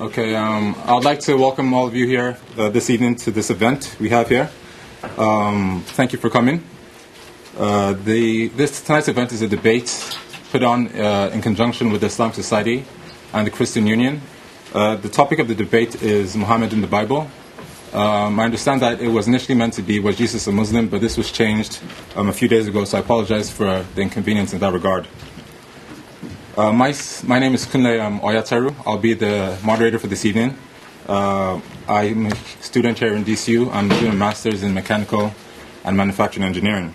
Okay, I'd like to welcome all of you here this evening to this event we have here. Thank you for coming. Tonight's event is a debate put on in conjunction with the Islamic Society and the Christian Union. The topic of the debate is Muhammad in the Bible. I understand that it was initially meant to be, was Jesus a Muslim? But this was changed a few days ago, so I apologize for the inconvenience in that regard. My name is Kunle Oyataru. I'll be the moderator for this evening. I'm a student here in DCU. I'm doing a master's in mechanical and manufacturing engineering.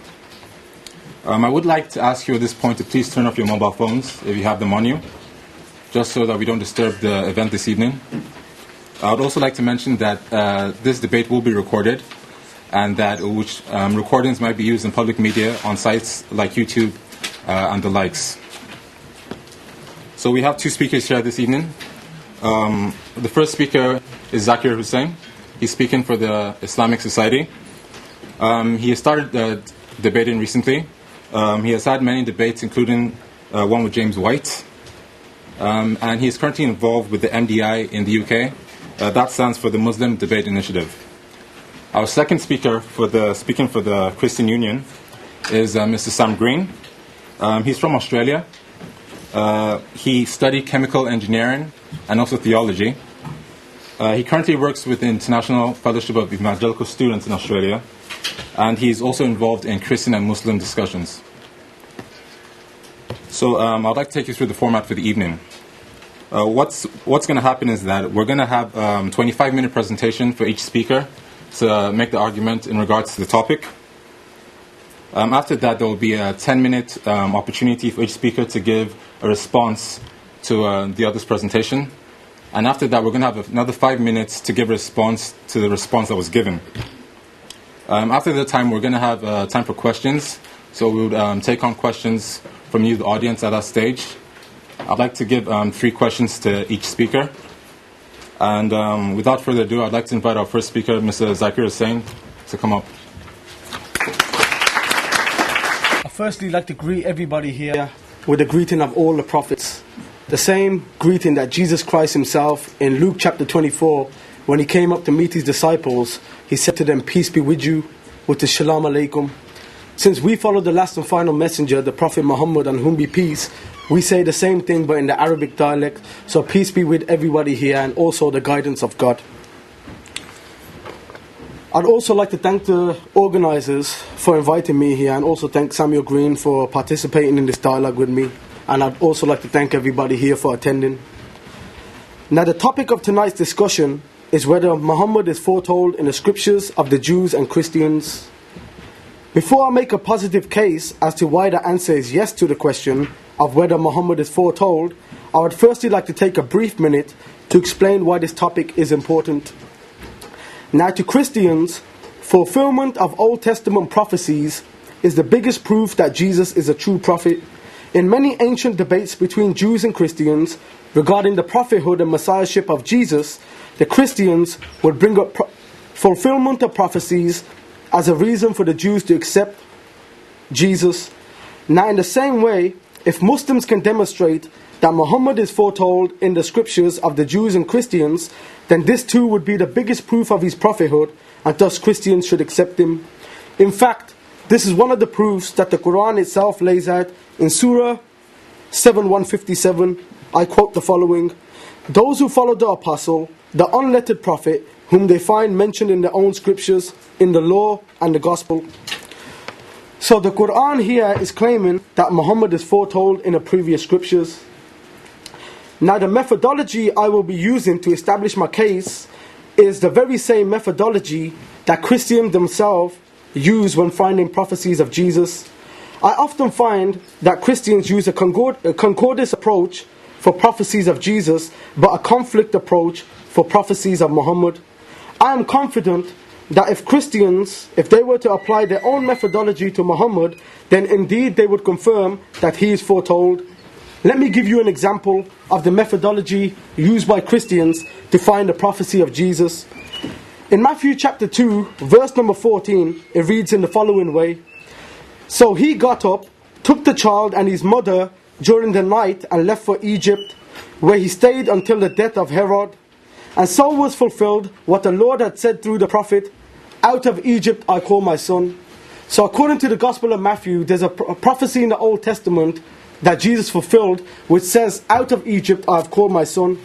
I would like to ask you at this point to please turn off your mobile phones if you have them on you, just so that we don't disturb the event this evening. I would also like to mention that this debate will be recorded and that recordings might be used in public media on sites like YouTube and the likes. So we have two speakers here this evening. The first speaker is Zakir Hussain. He's speaking for the Islamic Society. He has started debating recently. He has had many debates, including one with James White. And he is currently involved with the MDI in the UK. That stands for the Muslim Debate Initiative. Our second speaker speaking for the Christian Union is Mr. Sam Green. He's from Australia. He studied chemical engineering and also theology. He currently works with the International Fellowship of Evangelical Students in Australia, and he's also involved in Christian and Muslim discussions. So I'd like to take you through the format for the evening. What's going to happen is that we're going to have a 25-minute presentation for each speaker to make the argument in regards to the topic. After that, there will be a 10-minute opportunity for each speaker to give a response to the other's presentation. And after that, we're going to have another 5 minutes to give a response to the response that was given. After the time, we're going to have time for questions. So we would take on questions from you, the audience, at that stage. I'd like to give 3 questions to each speaker. And without further ado, I'd like to invite our first speaker, Mr. Zakir Hussain, to come up. Firstly, I'd like to greet everybody here with the greeting of all the prophets. The same greeting that Jesus Christ himself in Luke chapter 24, when he came up to meet his disciples, he said to them, "Peace be with you," with the Shalom Alaikum. Since we follow the last and final messenger, the Prophet Muhammad, on whom be peace, we say the same thing but in the Arabic dialect. So peace be with everybody here and also the guidance of God. I'd also like to thank the organisers for inviting me here, and also thank Samuel Green for participating in this dialogue with me. And I'd also like to thank everybody here for attending. Now, the topic of tonight's discussion is whether Muhammad is foretold in the scriptures of the Jews and Christians. Before I make a positive case as to why the answer is yes to the question of whether Muhammad is foretold, I would firstly like to take a brief minute to explain why this topic is important. Now, to Christians, fulfillment of Old Testament prophecies is the biggest proof that Jesus is a true prophet. In many ancient debates between Jews and Christians regarding the prophethood and messiahship of Jesus, the Christians would bring up fulfillment of prophecies as a reason for the Jews to accept Jesus. Now, in the same way, if Muslims can demonstrate that Muhammad is foretold in the scriptures of the Jews and Christians, then this too would be the biggest proof of his prophethood, and thus Christians should accept him. In fact, this is one of the proofs that the Quran itself lays out in Surah 7:157. I quote the following: "Those who follow the apostle, the unlettered prophet, whom they find mentioned in their own scriptures, in the law and the gospel." So the Quran here is claiming that Muhammad is foretold in the previous scriptures. Now, the methodology I will be using to establish my case is the very same methodology that Christians themselves use when finding prophecies of Jesus. I often find that Christians use a concordist approach for prophecies of Jesus, but a conflict approach for prophecies of Muhammad. I am confident that if Christians, if they were to apply their own methodology to Muhammad, then indeed they would confirm that he is foretold. Let me give you an example of the methodology used by Christians to find the prophecy of Jesus. In Matthew chapter 2, verse number 14, it reads in the following way: "So he got up, took the child and his mother during the night, and left for Egypt, where he stayed until the death of Herod, And so was fulfilled what the Lord had said through the prophet, "Out of Egypt I call my son." So according to the Gospel of Matthew, there's a prophecy in the Old Testament that Jesus fulfilled, which says, "Out of Egypt I have called my son."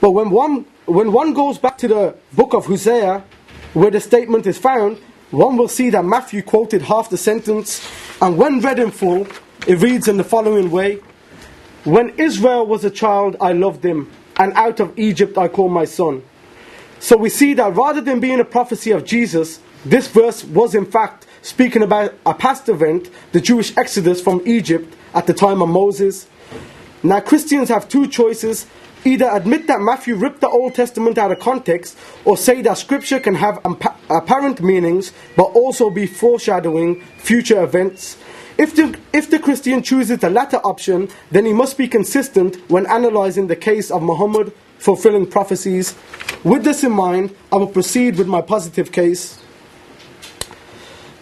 But when one goes back to the book of Hosea, where the statement is found, one will see that Matthew quoted half the sentence, and when read in full, it reads in the following way: "When Israel was a child, I loved him, and out of Egypt I called my son." So we see that rather than being a prophecy of Jesus, this verse was in fact speaking about a past event, the Jewish exodus from Egypt at the time of Moses. Now Christians have two choices: either admit that Matthew ripped the Old Testament out of context, or say that scripture can have apparent meanings but also be foreshadowing future events. If the Christian chooses the latter option, then he must be consistent when analysing the case of Muhammad fulfilling prophecies. With this in mind, I will proceed with my positive case.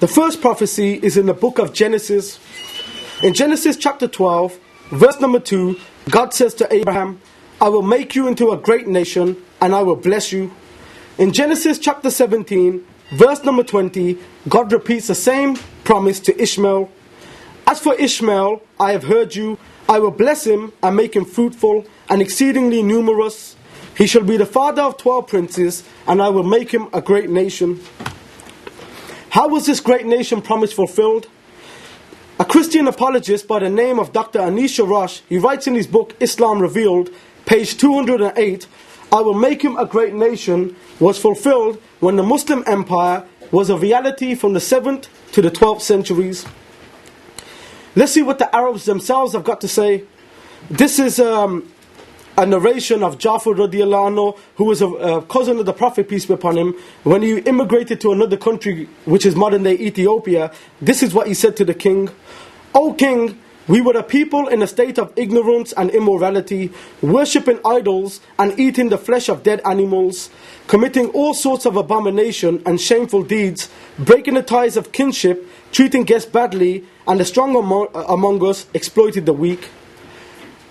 The first prophecy is in the book of Genesis. In Genesis chapter 12, verse number 2, God says to Abraham, "I will make you into a great nation, and I will bless you." In Genesis chapter 17, verse number 20, God repeats the same promise to Ishmael. "As for Ishmael, I have heard you. I will bless him and make him fruitful and exceedingly numerous. He shall be the father of 12 princes, and I will make him a great nation." How was this great nation promise fulfilled? A Christian apologist by the name of Dr. Anish Rosh, he writes in his book Islam Revealed, page 208, "I will make him a great nation" was fulfilled when the Muslim empire was a reality from the 7th to the 12th centuries. Let's see what the Arabs themselves have got to say. This is a narration of Ja'far radiallahu anhu, who was a cousin of the Prophet, peace be upon him. When he immigrated to another country, which is modern day Ethiopia, this is what he said to the king: "O king, we were a people in a state of ignorance and immorality, worshipping idols and eating the flesh of dead animals, committing all sorts of abomination and shameful deeds, breaking the ties of kinship, treating guests badly, and the strong among us exploited the weak.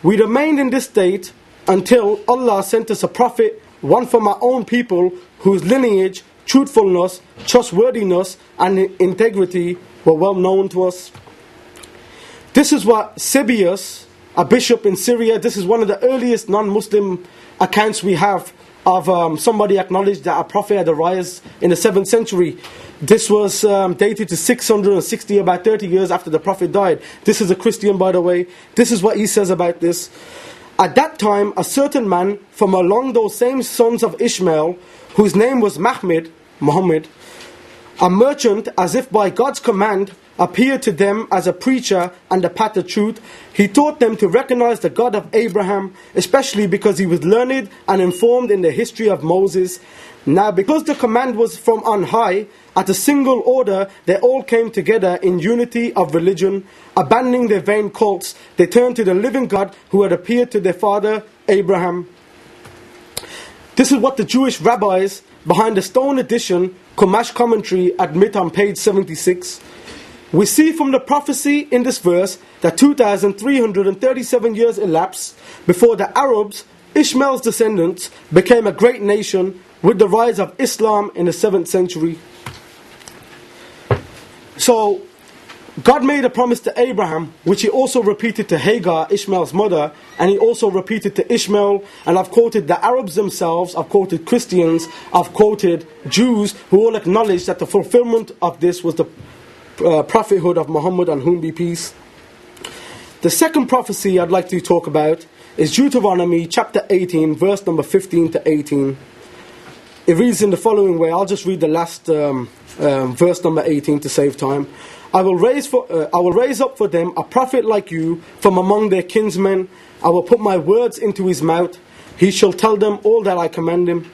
We remained in this state until Allah sent us a prophet, one from our own people, whose lineage, truthfulness, trustworthiness and integrity were well known to us." This is what Sibius, a bishop in Syria, this is one of the earliest non-Muslim accounts we have of somebody acknowledged that a prophet had arisen in the 7th century. This was dated to 660, about 30 years after the prophet died. This is a Christian, by the way. This is what he says about this: "At that time, a certain man from along those same sons of Ishmael, whose name was Muhammad, a merchant, as if by God's command, appeared to them as a preacher and a path of truth. He taught them to recognize the God of Abraham, especially because he was learned and informed in the history of Moses. Now, because the command was from on high, at a single order, they all came together in unity of religion. Abandoning their vain cults, they turned to the living God who had appeared to their father, Abraham." This is what the Jewish rabbis behind the Stone Edition Chumash Commentary admit on page 76. We see from the prophecy in this verse that 2,337 years elapsed before the Arabs, Ishmael's descendants, became a great nation with the rise of Islam in the 7th century. So, God made a promise to Abraham, which he also repeated to Hagar, Ishmael's mother, and he also repeated to Ishmael. And I've quoted the Arabs themselves, I've quoted Christians, I've quoted Jews, who all acknowledge that the fulfillment of this was the prophethood of Muhammad, on whom be peace. The second prophecy I'd like to talk about is Deuteronomy chapter 18, verse number 15 to 18. It reads in the following way. I'll just read the last verse number 18 to save time. I will raise up for them a prophet like you from among their kinsmen. I will put my words into his mouth. He shall tell them all that I command him."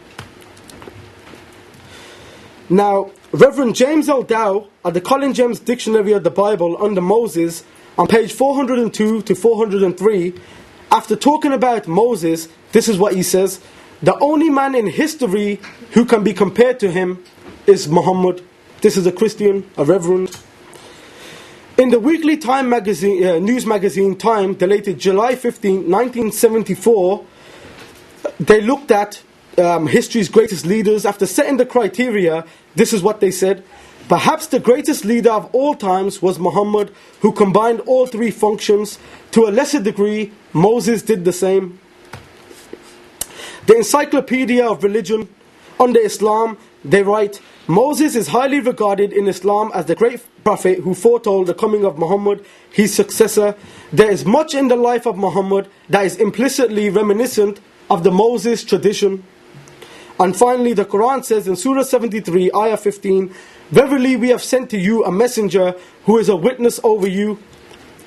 Now, Reverend James L. Dow at the Colin James Dictionary of the Bible under Moses on page 402 to 403, after talking about Moses, this is what he says: "The only man in history who can be compared to him is Muhammad." This is a Christian, a reverend. In the weekly Time magazine, news magazine Time, dated July 15, 1974, they looked at history's greatest leaders, after setting the criteria, this is what they said: perhaps the greatest leader of all times was Muhammad, who combined all three functions. To a lesser degree, Moses did the same. The Encyclopedia of Religion, under Islam, they write, Moses is highly regarded in Islam as the great prophet who foretold the coming of Muhammad, his successor. There is much in the life of Muhammad that is implicitly reminiscent of the Moses tradition. And finally, the Quran says in Surah 73, Ayah 15, verily we have sent to you a messenger who is a witness over you,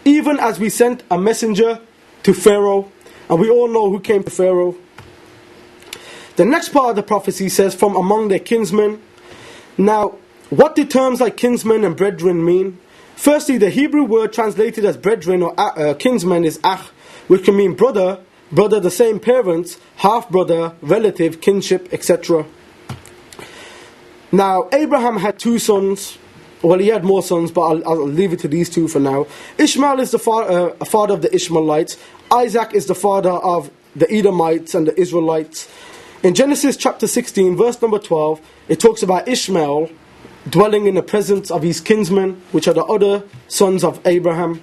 even as we sent a messenger to Pharaoh. And we all know who came to Pharaoh. The next part of the prophecy says, from among their kinsmen. Now, what do terms like kinsmen and brethren mean? Firstly, the Hebrew word translated as brethren or kinsmen is akh, which can mean brother, brother the same parents, half-brother, relative, kinship, etc. Now, Abraham had two sons. Well, he had more sons, but I'll leave it to these two for now. Ishmael is the father of the Ishmaelites. Isaac is the father of the Edomites and the Israelites. In Genesis chapter 16, verse number 12, it talks about Ishmael dwelling in the presence of his kinsmen, which are the other sons of Abraham.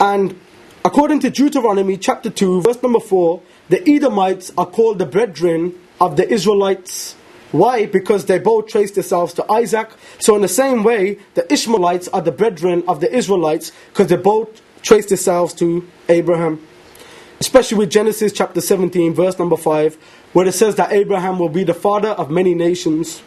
And according to Deuteronomy chapter 2, verse number 4, the Edomites are called the brethren of the Israelites. Why? Because they both trace themselves to Isaac. So in the same way, the Ishmaelites are the brethren of the Israelites, because they both trace themselves to Abraham. Especially with Genesis chapter 17, verse number 5, where it says that Abraham will be the father of many nations.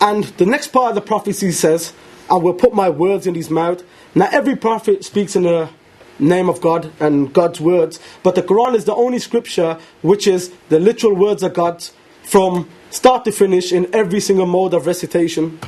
And the next part of the prophecy says, I will put my words in his mouth. Now every prophet speaks in the name of God and God's words, but the Quran is the only scripture which is the literal words of God, from start to finish, in every single mode of recitation.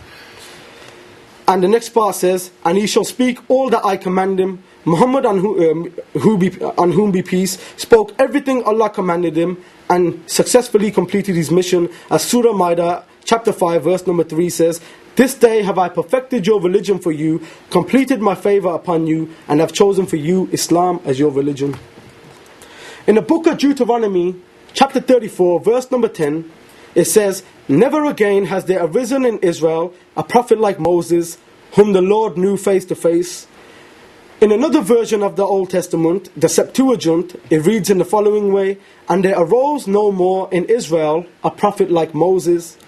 And the next part says, and he shall speak all that I command him. Muhammad, on whom be peace, spoke everything Allah commanded him and successfully completed his mission. As Surah Maida chapter 5 verse number 3 says, this day have I perfected your religion for you, completed my favor upon you, and have chosen for you Islam as your religion. In the book of Deuteronomy, chapter 34, verse number 10, it says, never again has there arisen in Israel a prophet like Moses, whom the Lord knew face to face. In another version of the Old Testament, the Septuagint, it reads in the following way, and there arose no more in Israel a prophet like Moses.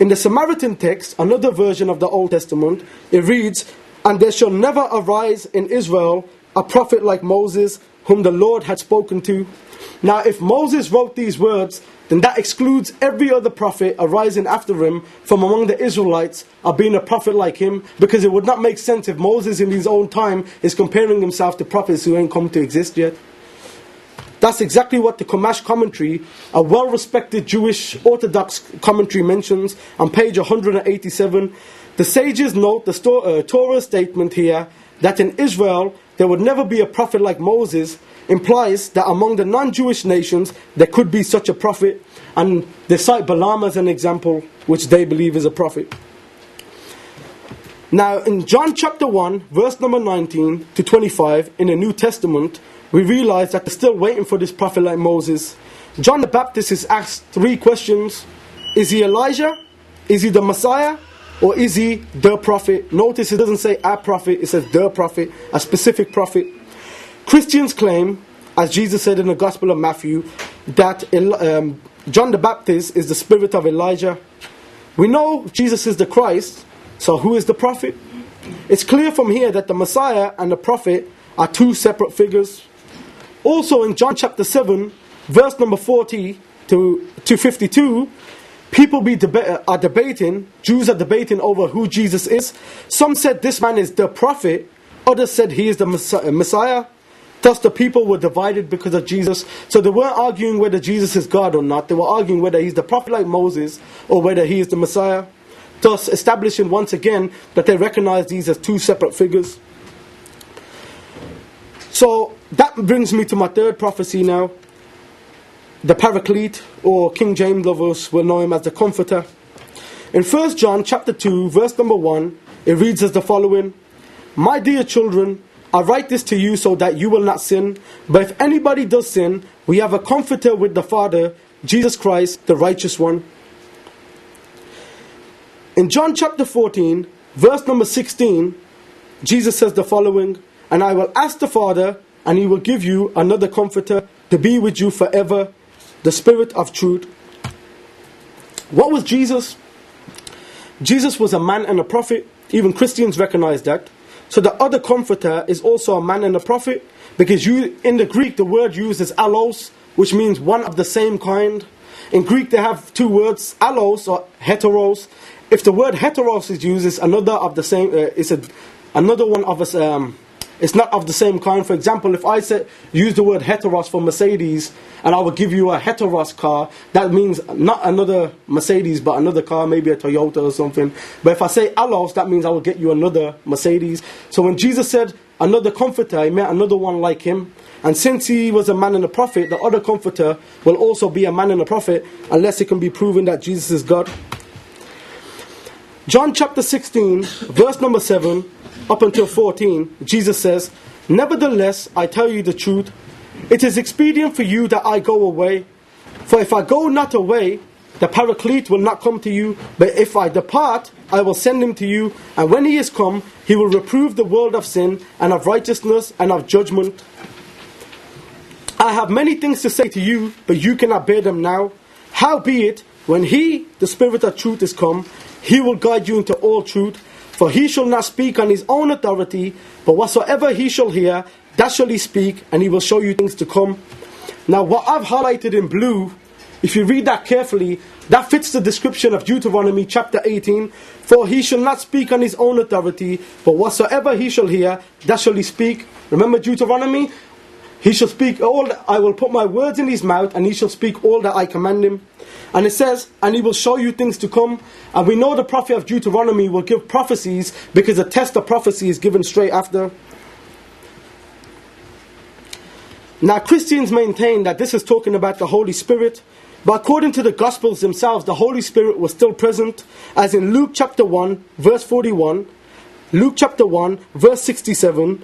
In the Samaritan text, another version of the Old Testament, it reads, and there shall never arise in Israel a prophet like Moses, whom the Lord had spoken to. Now, if Moses wrote these words, then that excludes every other prophet arising after him from among the Israelites of being a prophet like him, because it would not make sense if Moses in his own time is comparing himself to prophets who ain't come to exist yet. That's exactly what the Chumash commentary, a well-respected Jewish Orthodox commentary, mentions on page 187. The sages note the Torah statement here that in Israel there would never be a prophet like Moses, implies that among the non-Jewish nations there could be such a prophet, and they cite Balaam as an example, which they believe is a prophet. Now in John chapter 1 verse number 19 to 25 in the New Testament, we realize that they're still waiting for this prophet like Moses. John the Baptist is asked three questions: is he Elijah, is he the Messiah, or is he the prophet? Notice it doesn't say a prophet, it says the prophet, a specific prophet. Christians claim, as Jesus said in the Gospel of Matthew, that John the Baptist is the spirit of Elijah. We know Jesus is the Christ, so who is the prophet? It's clear from here that the Messiah and the prophet are two separate figures. Also in John chapter 7, verse number 40 to 52, people are debating, Jews are debating over who Jesus is. Some said this man is the prophet, others said he is the Messiah. Thus the people were divided because of Jesus. So they weren't arguing whether Jesus is God or not. They were arguing whether he's the prophet like Moses or whether he is the Messiah, thus establishing once again that they recognize these as two separate figures. So that brings me to my third prophecy now. The Paraclete, or King James lovers will know him as the Comforter. In 1 John chapter 2 verse number 1, it reads as the following: my dear children, I write this to you so that you will not sin. But if anybody does sin, we have a comforter with the Father Jesus Christ, the righteous one. In John chapter 14, verse number 16, Jesus says the following, "And I will ask the Father, and He will give you another Comforter to be with you forever, the Spirit of Truth." What was Jesus? Jesus was a man and a prophet. Even Christians recognize that. So the other Comforter is also a man and a prophet, because in the Greek the word used is allos, which means one of the same kind. In Greek they have two words, allos or heteros. If the word heteros is used, it's another of the same. It's not of the same kind. For example, if I use the word heteros for Mercedes, and I will give you a heteros car, that means not another Mercedes, but another car, maybe a Toyota or something. But if I say allos, that means I will get you another Mercedes. So when Jesus said another Comforter, He meant another one like Him. And since He was a man and a prophet, the other Comforter will also be a man and a prophet, unless it can be proven that Jesus is God. John chapter 16, verse number 7, up until 14, Jesus says, "Nevertheless, I tell you the truth, it is expedient for you that I go away. For if I go not away, the Paraclete will not come to you. But if I depart, I will send Him to you. And when He is come, He will reprove the world of sin, and of righteousness, and of judgment. I have many things to say to you, but you cannot bear them now. Howbeit, when He, the Spirit of Truth, is come, He will guide you into all truth. For He shall not speak on His own authority, but whatsoever He shall hear, that shall He speak, and He will show you things to come." Now what I've highlighted in blue, if you read that carefully, that fits the description of Deuteronomy chapter 18. "For He shall not speak on His own authority, but whatsoever He shall hear, that shall He speak." Remember Deuteronomy? "He shall speak all, I will put my words in His mouth, and He shall speak all that I command Him." And it says, "And He will show you things to come." And we know the prophet of Deuteronomy will give prophecies, because the test of prophecy is given straight after. Now Christians maintain that this is talking about the Holy Spirit, but according to the Gospels themselves, the Holy Spirit was still present, as in Luke chapter 1, verse 41, Luke chapter 1, verse 67,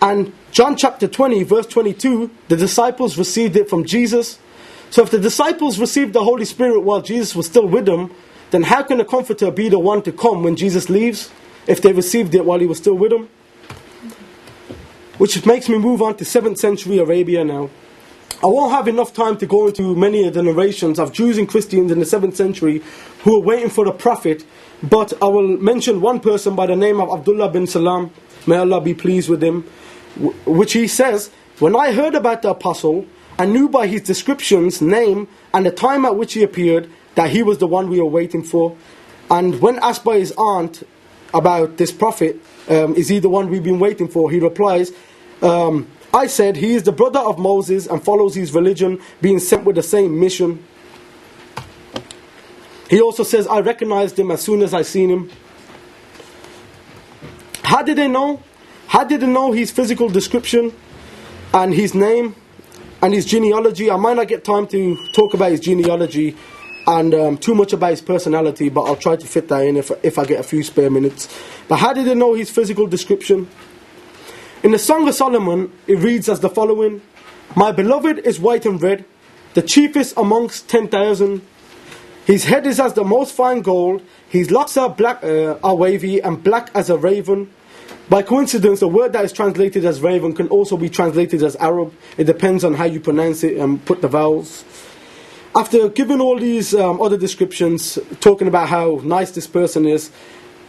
and John chapter 20, verse 22, the disciples received it from Jesus. So if the disciples received the Holy Spirit while Jesus was still with them, then how can the Comforter be the one to come when Jesus leaves, if they received it while He was still with them? Which makes me move on to 7th century Arabia now. I won't have enough time to go into many of the narrations of Jews and Christians in the 7th century who were waiting for the prophet, but I will mention one person by the name of Abdullah bin Salam, may Allah be pleased with him, which he says, "When I heard about the apostle, I knew by his descriptions, name, and the time at which he appeared, that he was the one we were waiting for." And when asked by his aunt about this prophet, "Is he the one we've been waiting for?" he replies, "I said, he is the brother of Moses and follows his religion, being sent with the same mission." He also says, "I recognized him as soon as I seen him." How did they know? How did they know his physical description and his name and his genealogy? I might not get time to talk about his genealogy and too much about his personality, but I'll try to fit that in if I get a few spare minutes. But how did they know his physical description? In the Song of Solomon, it reads as the following, "My beloved is white and red, the chiefest amongst 10,000. His head is as the most fine gold, his locks are wavy and black as a raven." By coincidence, the word that is translated as raven can also be translated as Arab. It depends on how you pronounce it and put the vowels. After giving all these other descriptions, talking about how nice this person is,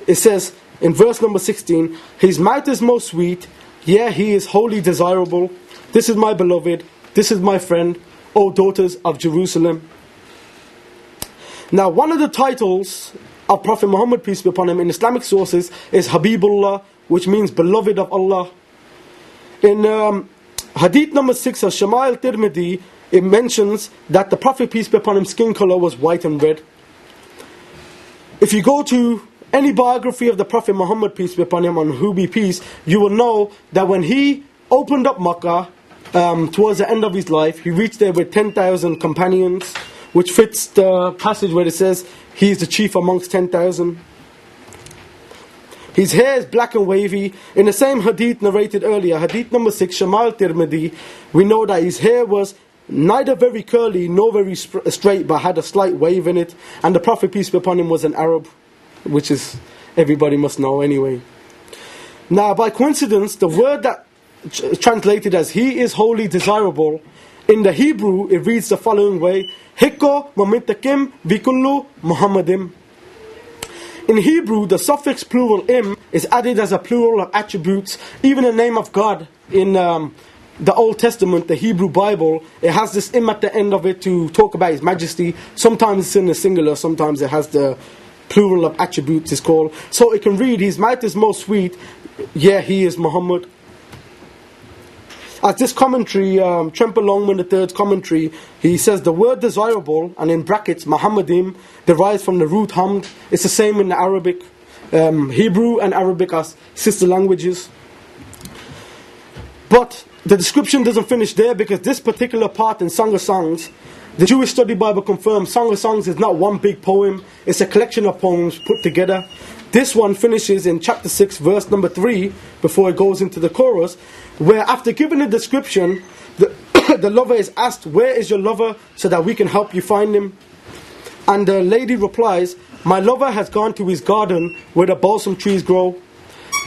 it says in verse number 16, "His mouth is most sweet, yeah, he is wholly desirable. This is my beloved, this is my friend, O daughters of Jerusalem." Now, one of the titles of Prophet Muhammad, peace be upon him, in Islamic sources is Habibullah, which means beloved of Allah. In Hadith number 6 of Shama'il Tirmidhi, it mentions that the Prophet, peace be upon him, skin colour was white and red. If you go to any biography of the Prophet Muhammad, peace be upon him, on Who Be Peace, you will know that when he opened up Makkah towards the end of his life, he reached there with 10,000 companions, which fits the passage where it says, "He is the chief amongst 10,000. His hair is black and wavy. In the same hadith narrated earlier, hadith number 6, Shama'il Tirmidhi, we know that his hair was neither very curly nor very straight, but had a slight wave in it. And the Prophet, peace be upon him, was an Arab, which is everybody must know anyway. Now, by coincidence, the word that translated as "he is wholly desirable" in the Hebrew, it reads the following way: Hikko mamitakim vikullu Muhammadim. In Hebrew, the suffix plural im is added as a plural of attributes. Even the name of God in the Old Testament, the Hebrew Bible, it has this im at the end of it to talk about His majesty. Sometimes it's in the singular, sometimes it has the plural of attributes, it's called. So it can read, His mouth is most sweet, yeah, He is Muhammad. As this commentary, Tremper Longman III's commentary, he says the word desirable, and in brackets Muhammadim, derives from the root hamd. It's the same in the Arabic. Hebrew and Arabic are sister languages. But the description doesn't finish there, because this particular part in Song of Songs, the Jewish Study Bible confirms Song of Songs is not one big poem, it's a collection of poems put together. This one finishes in chapter 6, verse number 3, before it goes into the chorus, where after giving a description, the lover is asked, "Where is your lover, so that we can help you find him?" And the lady replies, "My lover has gone to his garden where the balsam trees grow."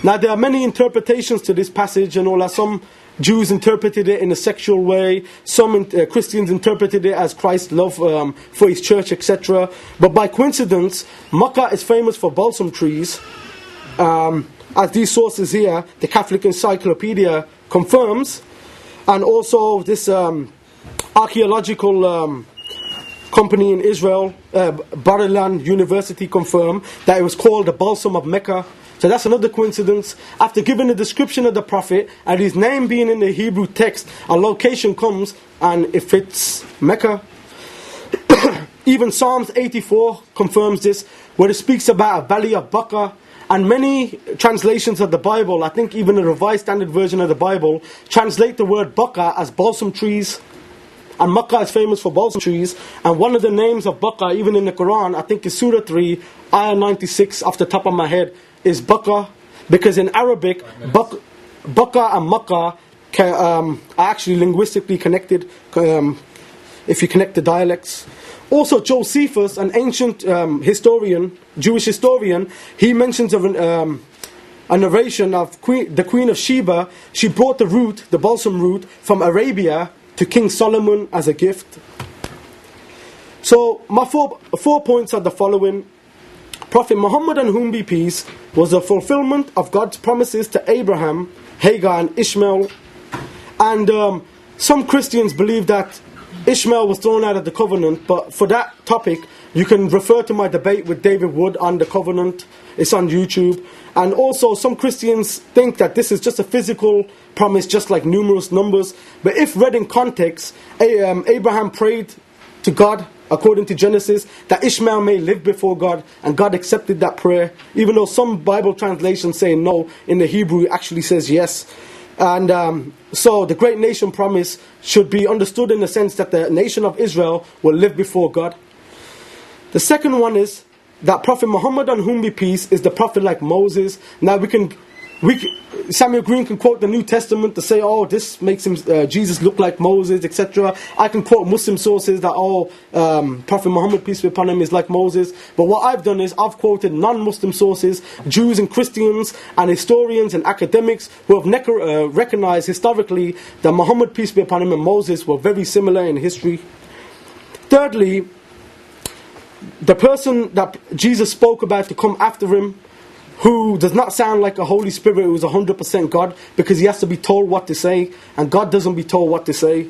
Now, there are many interpretations to this passage and all that. Some Jews interpreted it in a sexual way. Some Christians interpreted it as Christ's love for his church, etc. But by coincidence, Makkah is famous for balsam trees. As these sources here, the Catholic Encyclopedia confirms. And also this archaeological company in Israel, Bar-Ilan University, confirmed that it was called the Balsam of Mecca. So that's another coincidence. After giving a description of the Prophet and his name being in the Hebrew text, a location comes and it fits Mecca. Even Psalms 84 confirms this, where it speaks about a Valley of Baca. And many translations of the Bible, I think even the Revised Standard Version of the Bible, translate the word Baca as balsam trees. And Makkah is famous for balsam trees. And one of the names of Bakkah, even in the Quran, I think is Surah 3, Ayah 96, off the top of my head, is Bakkah. Because in Arabic, Bakkah and Makkah are actually linguistically connected, if you connect the dialects. Also, Josephus, an ancient Jewish historian, he mentions of a narration of the Queen of Sheba. She brought the root, the balsam root, from Arabia to King Solomon as a gift. So my four points are the following. Prophet Muhammad, on whom be peace, was the fulfillment of God's promises to Abraham, Hagar and Ishmael. And some Christians believe that Ishmael was thrown out of the covenant, but for that topic you can refer to my debate with David Wood on the covenant. It's on YouTube. And also some Christians think that this is just a physical promise, just like numerous numbers. But if read in context, Abraham prayed to God, according to Genesis, that Ishmael may live before God, and God accepted that prayer. Even though some Bible translations say no, in the Hebrew it actually says yes. And so the great nation promise should be understood in the sense that the nation of Israel will live before God. The second one is that Prophet Muhammad, on whom be peace, is the prophet like Moses. Now Samuel Green can quote the New Testament to say, oh, this makes him Jesus look like Moses, etc. I can quote Muslim sources that, oh, Prophet Muhammad, peace be upon him, is like Moses. But what I've done is I've quoted non-Muslim sources, Jews and Christians and historians and academics who have recognized historically that Muhammad, peace be upon him, and Moses were very similar in history. Thirdly, the person that Jesus spoke about to come after him, who does not sound like a Holy Spirit who is 100% God, because he has to be told what to say, and God doesn't be told what to say.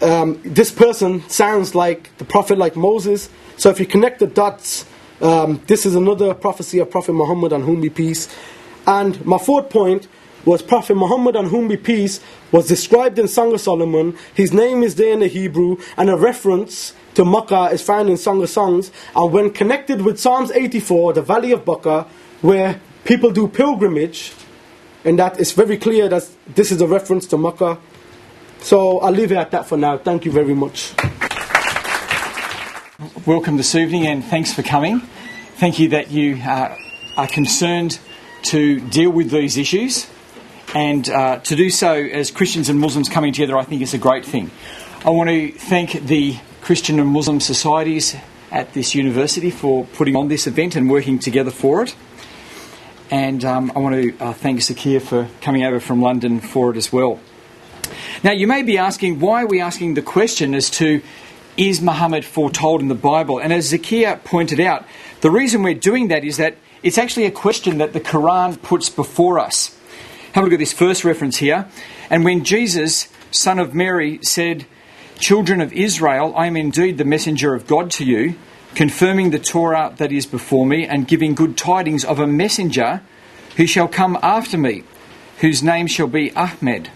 This person sounds like the prophet like Moses. So if you connect the dots, this is another prophecy of Prophet Muhammad, on whom be peace. And my fourth point was Prophet Muhammad, on whom be peace, was described in Song of Solomon. His name is there in the Hebrew, and a reference to Makkah is found in Song of Songs. And when connected with Psalms 84, the Valley of Baca, where people do pilgrimage, and that it's very clear that this is a reference to Makkah. So I'll leave it at that for now. Thank you very much. Welcome this evening, and thanks for coming. Thank you that you are concerned to deal with these issues, and to do so as Christians and Muslims coming together, I think is a great thing. I want to thank the Christian and Muslim societies at this university for putting on this event and working together for it. And I want to thank Zakir for coming over from London for it as well. Now, you may be asking, why are we asking the question as to, is Muhammad foretold in the Bible? And as Zakir pointed out, the reason we're doing that is that it's actually a question that the Quran puts before us. Have a look at this first reference here. And when Jesus, son of Mary, said, "Children of Israel, I am indeed the messenger of God to you, confirming the Torah that is before me and giving good tidings of a messenger who shall come after me, whose name shall be Ahmed."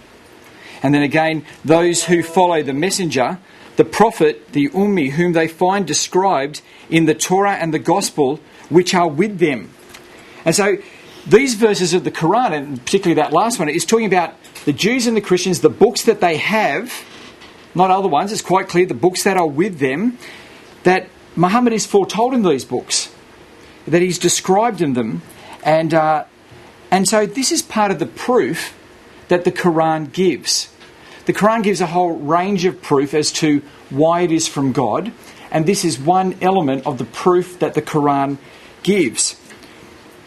And then again, those who follow the messenger, the prophet, the Ummi, whom they find described in the Torah and the Gospel, which are with them. And so these verses of the Quran, and particularly that last one, is talking about the Jews and the Christians, the books that they have, not other ones, it's quite clear, the books that are with them, that Muhammad is foretold in these books, that he's described in them. And so this is part of the proof that the Quran gives. The Quran gives a whole range of proof as to why it is from God, and this is one element of the proof that the Quran gives.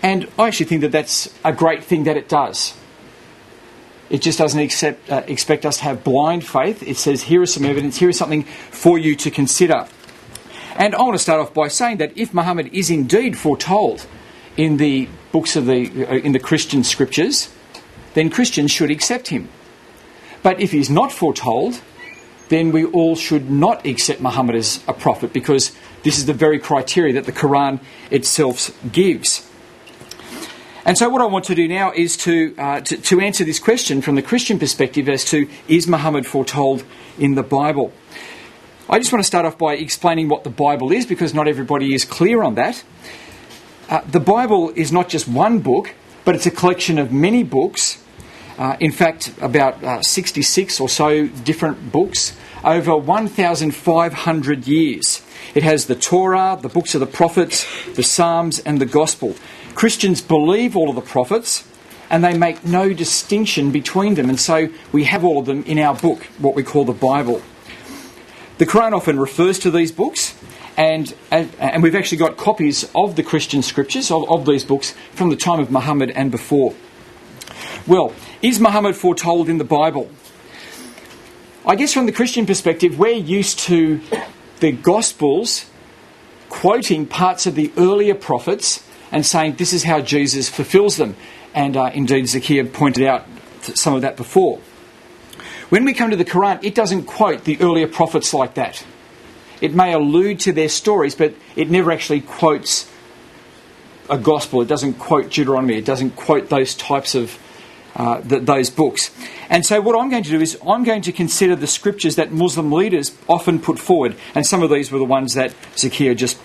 And I actually think that that's a great thing that it does. It just doesn't expect us to have blind faith. It says, here is some evidence, here is something for you to consider. And I want to start off by saying that if Muhammad is indeed foretold in the books of in the Christian scriptures, then Christians should accept him. But if he's not foretold, then we all should not accept Muhammad as a prophet, because this is the very criteria that the Quran itself gives. And so what I want to do now is to answer this question from the Christian perspective as to, is Muhammad foretold in the Bible? I just want to start off by explaining what the Bible is, because not everybody is clear on that. The Bible is not just one book, but it's a collection of many books. In fact, about 66 or so different books over 1,500 years. It has the Torah, the books of the prophets, the Psalms and the Gospel. Christians believe all of the prophets and they make no distinction between them. And so we have all of them in our book, what we call the Bible. The Quran often refers to these books, and we've actually got copies of the Christian scriptures, of these books, from the time of Muhammad and before. Well, is Muhammad foretold in the Bible? I guess from the Christian perspective, we're used to the Gospels quoting parts of the earlier prophets and saying this is how Jesus fulfills them. And indeed, Zakir pointed out some of that before. When we come to the Quran, it doesn't quote the earlier prophets like that. It may allude to their stories, but it never actually quotes a Gospel. It doesn't quote Deuteronomy. It doesn't quote those types of those books. And so what I'm going to do is I'm going to consider the scriptures that Muslim leaders often put forward, and some of these were the ones that Zakir just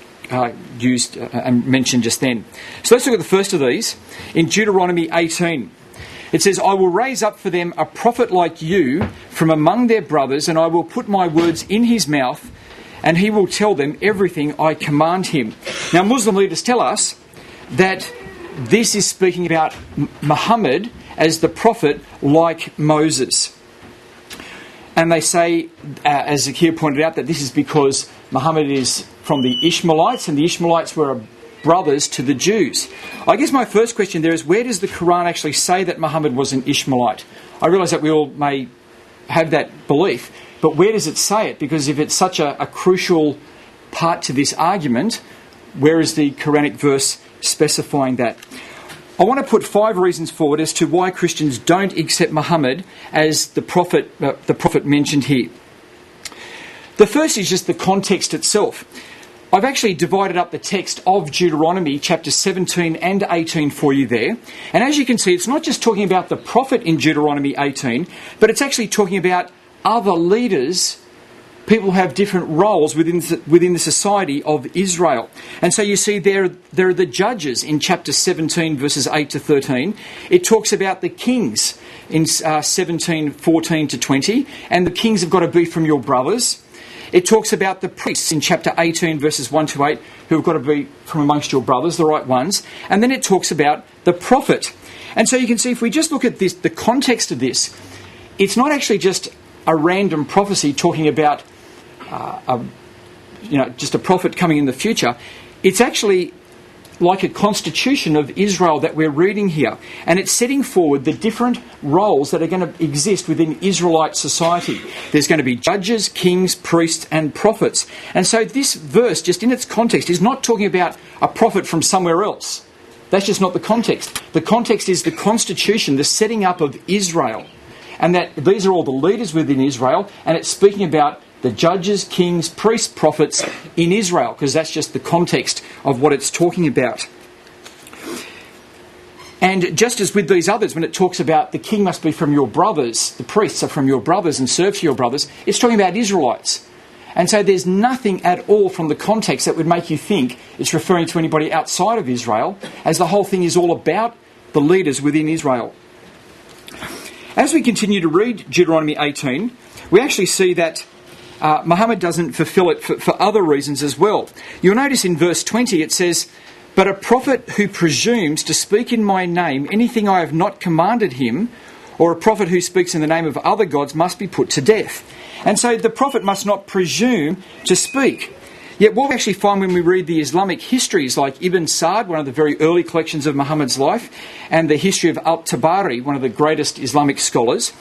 used and mentioned just then. So let's look at the first of these. In Deuteronomy 18, it says, "I will raise up for them a prophet like you from among their brothers, and I will put my words in his mouth, and he will tell them everything I command him." Now, Muslim leaders tell us that this is speaking about Muhammad as the prophet like Moses. And they say, as Zakir pointed out, that this is because Muhammad is from the Ishmaelites, and the Ishmaelites were brothers to the Jews. I guess my first question there is, where does the Quran actually say that Muhammad was an Ishmaelite? I realise that we all may have that belief, but where does it say it? Because if it's such a crucial part to this argument, where is the Quranic verse specifying that? I want to put 5 reasons forward as to why Christians don't accept Muhammad as the prophet mentioned here. The first is just the context itself. I've actually divided up the text of Deuteronomy chapters 17 and 18 for you there. And as you can see, it's not just talking about the prophet in Deuteronomy 18, but it's actually talking about other leaders, people who have different roles within the society of Israel. And so you see there are the judges in chapter 17, verses 8 to 13. It talks about the kings in 17, 14 to 20. And the kings have got to be from your brothers. It talks about the priests in chapter 18, verses 1 to 8, who have got to be from amongst your brothers, the right ones. And then it talks about the prophet. And so you can see, if we just look at this, the context of this, it's not actually just a random prophecy talking about just a prophet coming in the future. It's actually like a constitution of Israel that we're reading here. And it's setting forward the different roles that are going to exist within Israelite society. There's going to be judges, kings, priests, and prophets. And so this verse, just in its context, is not talking about a prophet from somewhere else. That's just not the context. The context is the constitution, the setting up of Israel. And that these are all the leaders within Israel, and it's speaking about the judges, kings, priests, prophets in Israel, because that's just the context of what it's talking about. And just as with these others, when it talks about the king must be from your brothers, the priests are from your brothers and serve to your brothers, it's talking about Israelites. And so there's nothing at all from the context that would make you think it's referring to anybody outside of Israel, as the whole thing is all about the leaders within Israel. As we continue to read Deuteronomy 18, we actually see that Muhammad doesn't fulfill it for other reasons as well. You'll notice in verse 20 it says, "But a prophet who presumes to speak in my name anything I have not commanded him, or a prophet who speaks in the name of other gods must be put to death." And so the prophet must not presume to speak. Yet what we actually find when we read the Islamic histories, like Ibn Sa'd, one of the very early collections of Muhammad's life, and the history of Al-Tabari, one of the greatest Islamic scholars,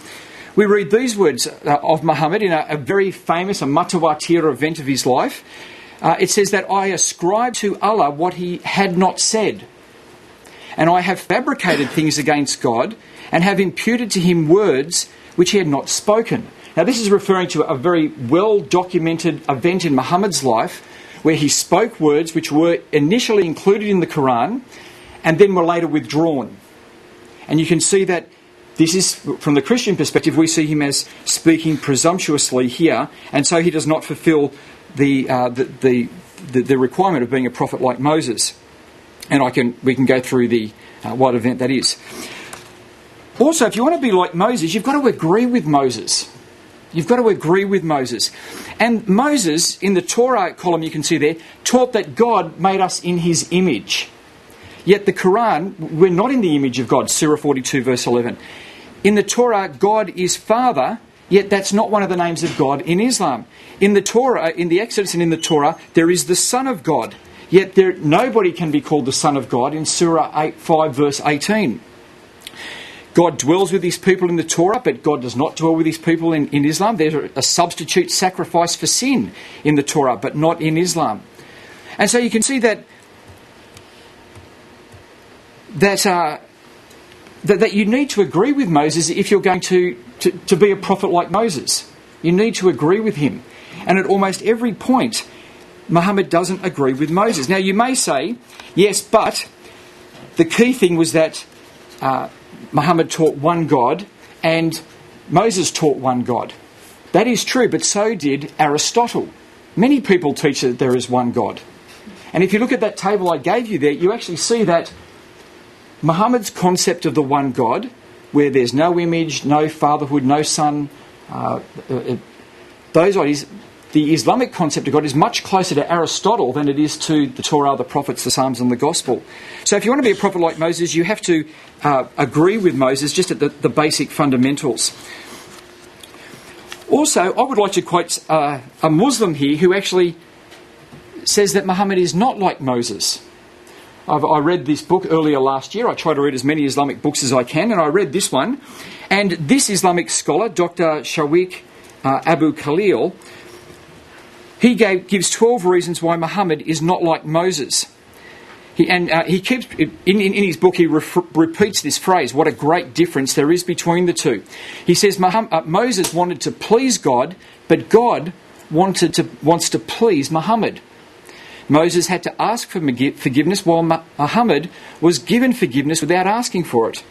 we read these words of Muhammad in a very famous, a mutawatir event of his life. It says that, "I ascribe to Allah what he had not said, and I have fabricated things against God, and have imputed to him words which he had not spoken." Now this is referring to a very well-documented event in Muhammad's life where he spoke words which were initially included in the Quran and then were later withdrawn. And you can see that this is, from the Christian perspective, we see him as speaking presumptuously here, and so he does not fulfill the requirement of being a prophet like Moses. And we can go through the what event that is. Also, if you want to be like Moses, you've got to agree with Moses. You've got to agree with Moses. And Moses, in the Torah column you can see there, taught that God made us in his image. Yet the Quran, we're not in the image of God, Surah 42, verse 11. In the Torah, God is Father, yet that's not one of the names of God in Islam. In the Torah, in the Exodus and in the Torah, there is the Son of God. Yet nobody can be called the Son of God in Surah 5, verse 18. God dwells with his people in the Torah, but God does not dwell with his people in Islam. There's a substitute sacrifice for sin in the Torah, but not in Islam. And so you can see that you need to agree with Moses if you're going to be a prophet like Moses. You need to agree with him. And at almost every point, Muhammad doesn't agree with Moses. Now you may say, yes, but the key thing was that Muhammad taught one God, and Moses taught one God. That is true, but so did Aristotle. Many people teach that there is one God. And if you look at that table I gave you there, you actually see that Muhammad's concept of the one God, where there's no image, no fatherhood, no son, those ideas, the Islamic concept of God is much closer to Aristotle than it is to the Torah, the prophets, the Psalms and the Gospel. So if you want to be a prophet like Moses, you have to agree with Moses just at the basic fundamentals. Also, I would like to quote a Muslim here who actually says that Muhammad is not like Moses. I read this book earlier last year. I try to read as many Islamic books as I can, and I read this one. And this Islamic scholar, Dr. Shawiq Abu Khalil, he gives 12 reasons why Muhammad is not like Moses. He keeps in his book, he repeats this phrase, what a great difference there is between the two. He says Moses wanted to please God, but God wants to please Muhammad. Moses had to ask for forgiveness, while Muhammad was given forgiveness without asking for it.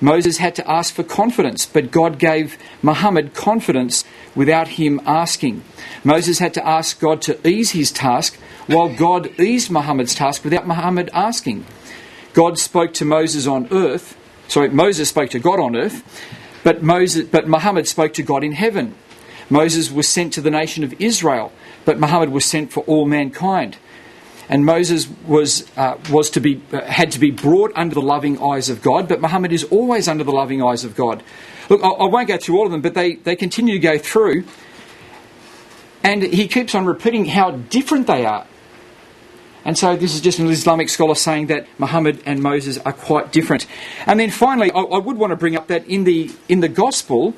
Moses had to ask for confidence, but God gave Muhammad confidence without him asking. Moses had to ask God to ease his task, while God eased Muhammad's task without Muhammad asking. Moses spoke to God on earth, but Muhammad spoke to God in heaven. Moses was sent to the nation of Israel, but Muhammad was sent for all mankind. and Moses had to be brought under the loving eyes of God, but Muhammad is always under the loving eyes of God. Look, I won't go through all of them, but they continue to go through, and he keeps on repeating how different they are. And so this is just an Islamic scholar saying that Muhammad and Moses are quite different. And then finally, I would want to bring up that in the Gospel,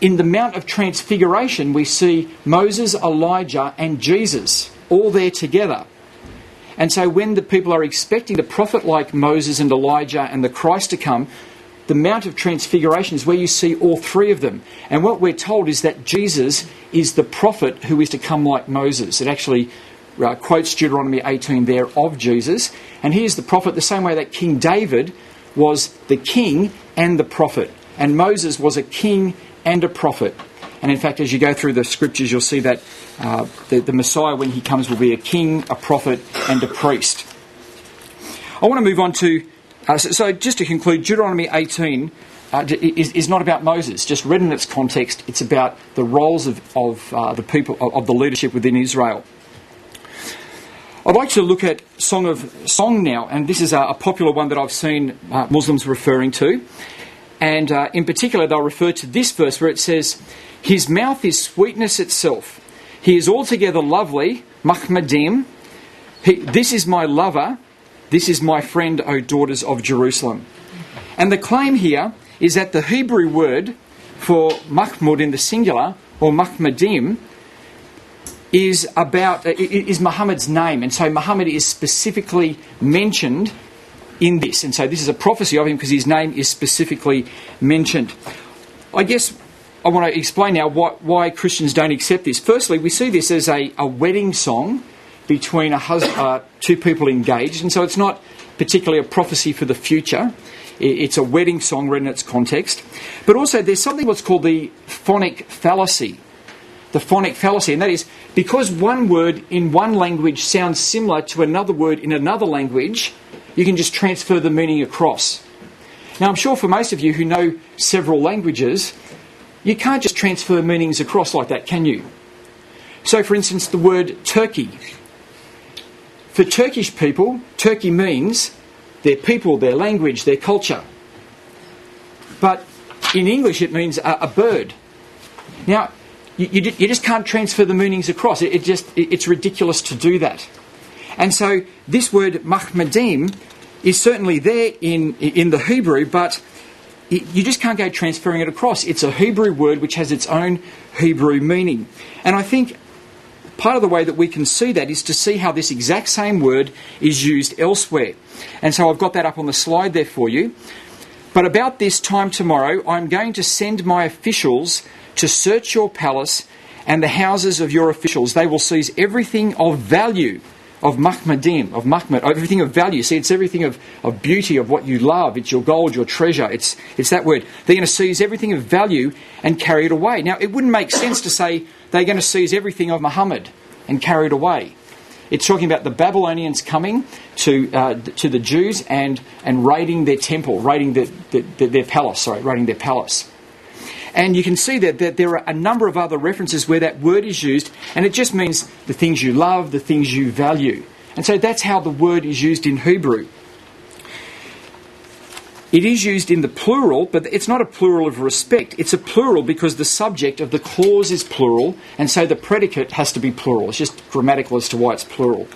in the Mount of Transfiguration, we see Moses, Elijah and Jesus all there together. And so when the people are expecting the prophet like Moses and Elijah and the Christ to come, the Mount of Transfiguration is where you see all three of them. And what we're told is that Jesus is the prophet who is to come like Moses. It actually quotes Deuteronomy 18 there of Jesus. And he is the prophet the same way that King David was the king and the prophet. And Moses was a king and a prophet. And in fact, as you go through the scriptures, you'll see that the Messiah, when he comes, will be a king, a prophet and a priest. I want to move on to... So just to conclude, Deuteronomy 18 is not about Moses. Just read in its context, it's about the roles of the people, of the leadership within Israel. I'd like to look at Song now, and this is a popular one that I've seen Muslims referring to. And in particular, they'll refer to this verse where it says, "His mouth is sweetness itself. He is altogether lovely, Mahmadim. This is my lover. This is my friend, O daughters of Jerusalem." And the claim here is that the Hebrew word for Mahmud in the singular, or Mahmadim, is Muhammad's name, and so Muhammad is specifically mentioned in this, and so this is a prophecy of him because his name is specifically mentioned. I guess I want to explain now why Christians don't accept this. Firstly, we see this as a wedding song between two people engaged, and so it's not particularly a prophecy for the future. It's a wedding song read in its context, but also there's something what's called the phonic fallacy. The phonic fallacy, and that is because one word in one language sounds similar to another word in another language, you can just transfer the meaning across. Now, I'm sure for most of you who know several languages, you can't just transfer meanings across like that, can you? So, for instance, the word Turkey. For Turkish people, Turkey means their people, their language, their culture. But in English, it means a bird. Now, you just can't transfer the meanings across. It's ridiculous to do that. And so this word Mahmadim is certainly there in the Hebrew, but you just can't go transferring it across. It's a Hebrew word which has its own Hebrew meaning. And I think part of the way that we can see that is to see how this exact same word is used elsewhere. And so I've got that up on the slide there for you. But about this time tomorrow, I'm going to send my officials to search your palace and the houses of your officials. They will seize everything of value, of Mahmadim, of Mahmud, everything of value. See, it's everything of beauty, of what you love. It's your gold, your treasure. It's that word. They're going to seize everything of value and carry it away. Now, it wouldn't make sense to say they're going to seize everything of Muhammad and carry it away. It's talking about the Babylonians coming to the Jews and raiding their temple, raiding their palace. Sorry, raiding their palace. And you can see that there are a number of other references where that word is used, and it just means the things you love, the things you value. And so that's how the word is used in Hebrew. It is used in the plural, but it's not a plural of respect. It's a plural because the subject of the clause is plural, and so the predicate has to be plural. It's just grammatical as to why it's plural.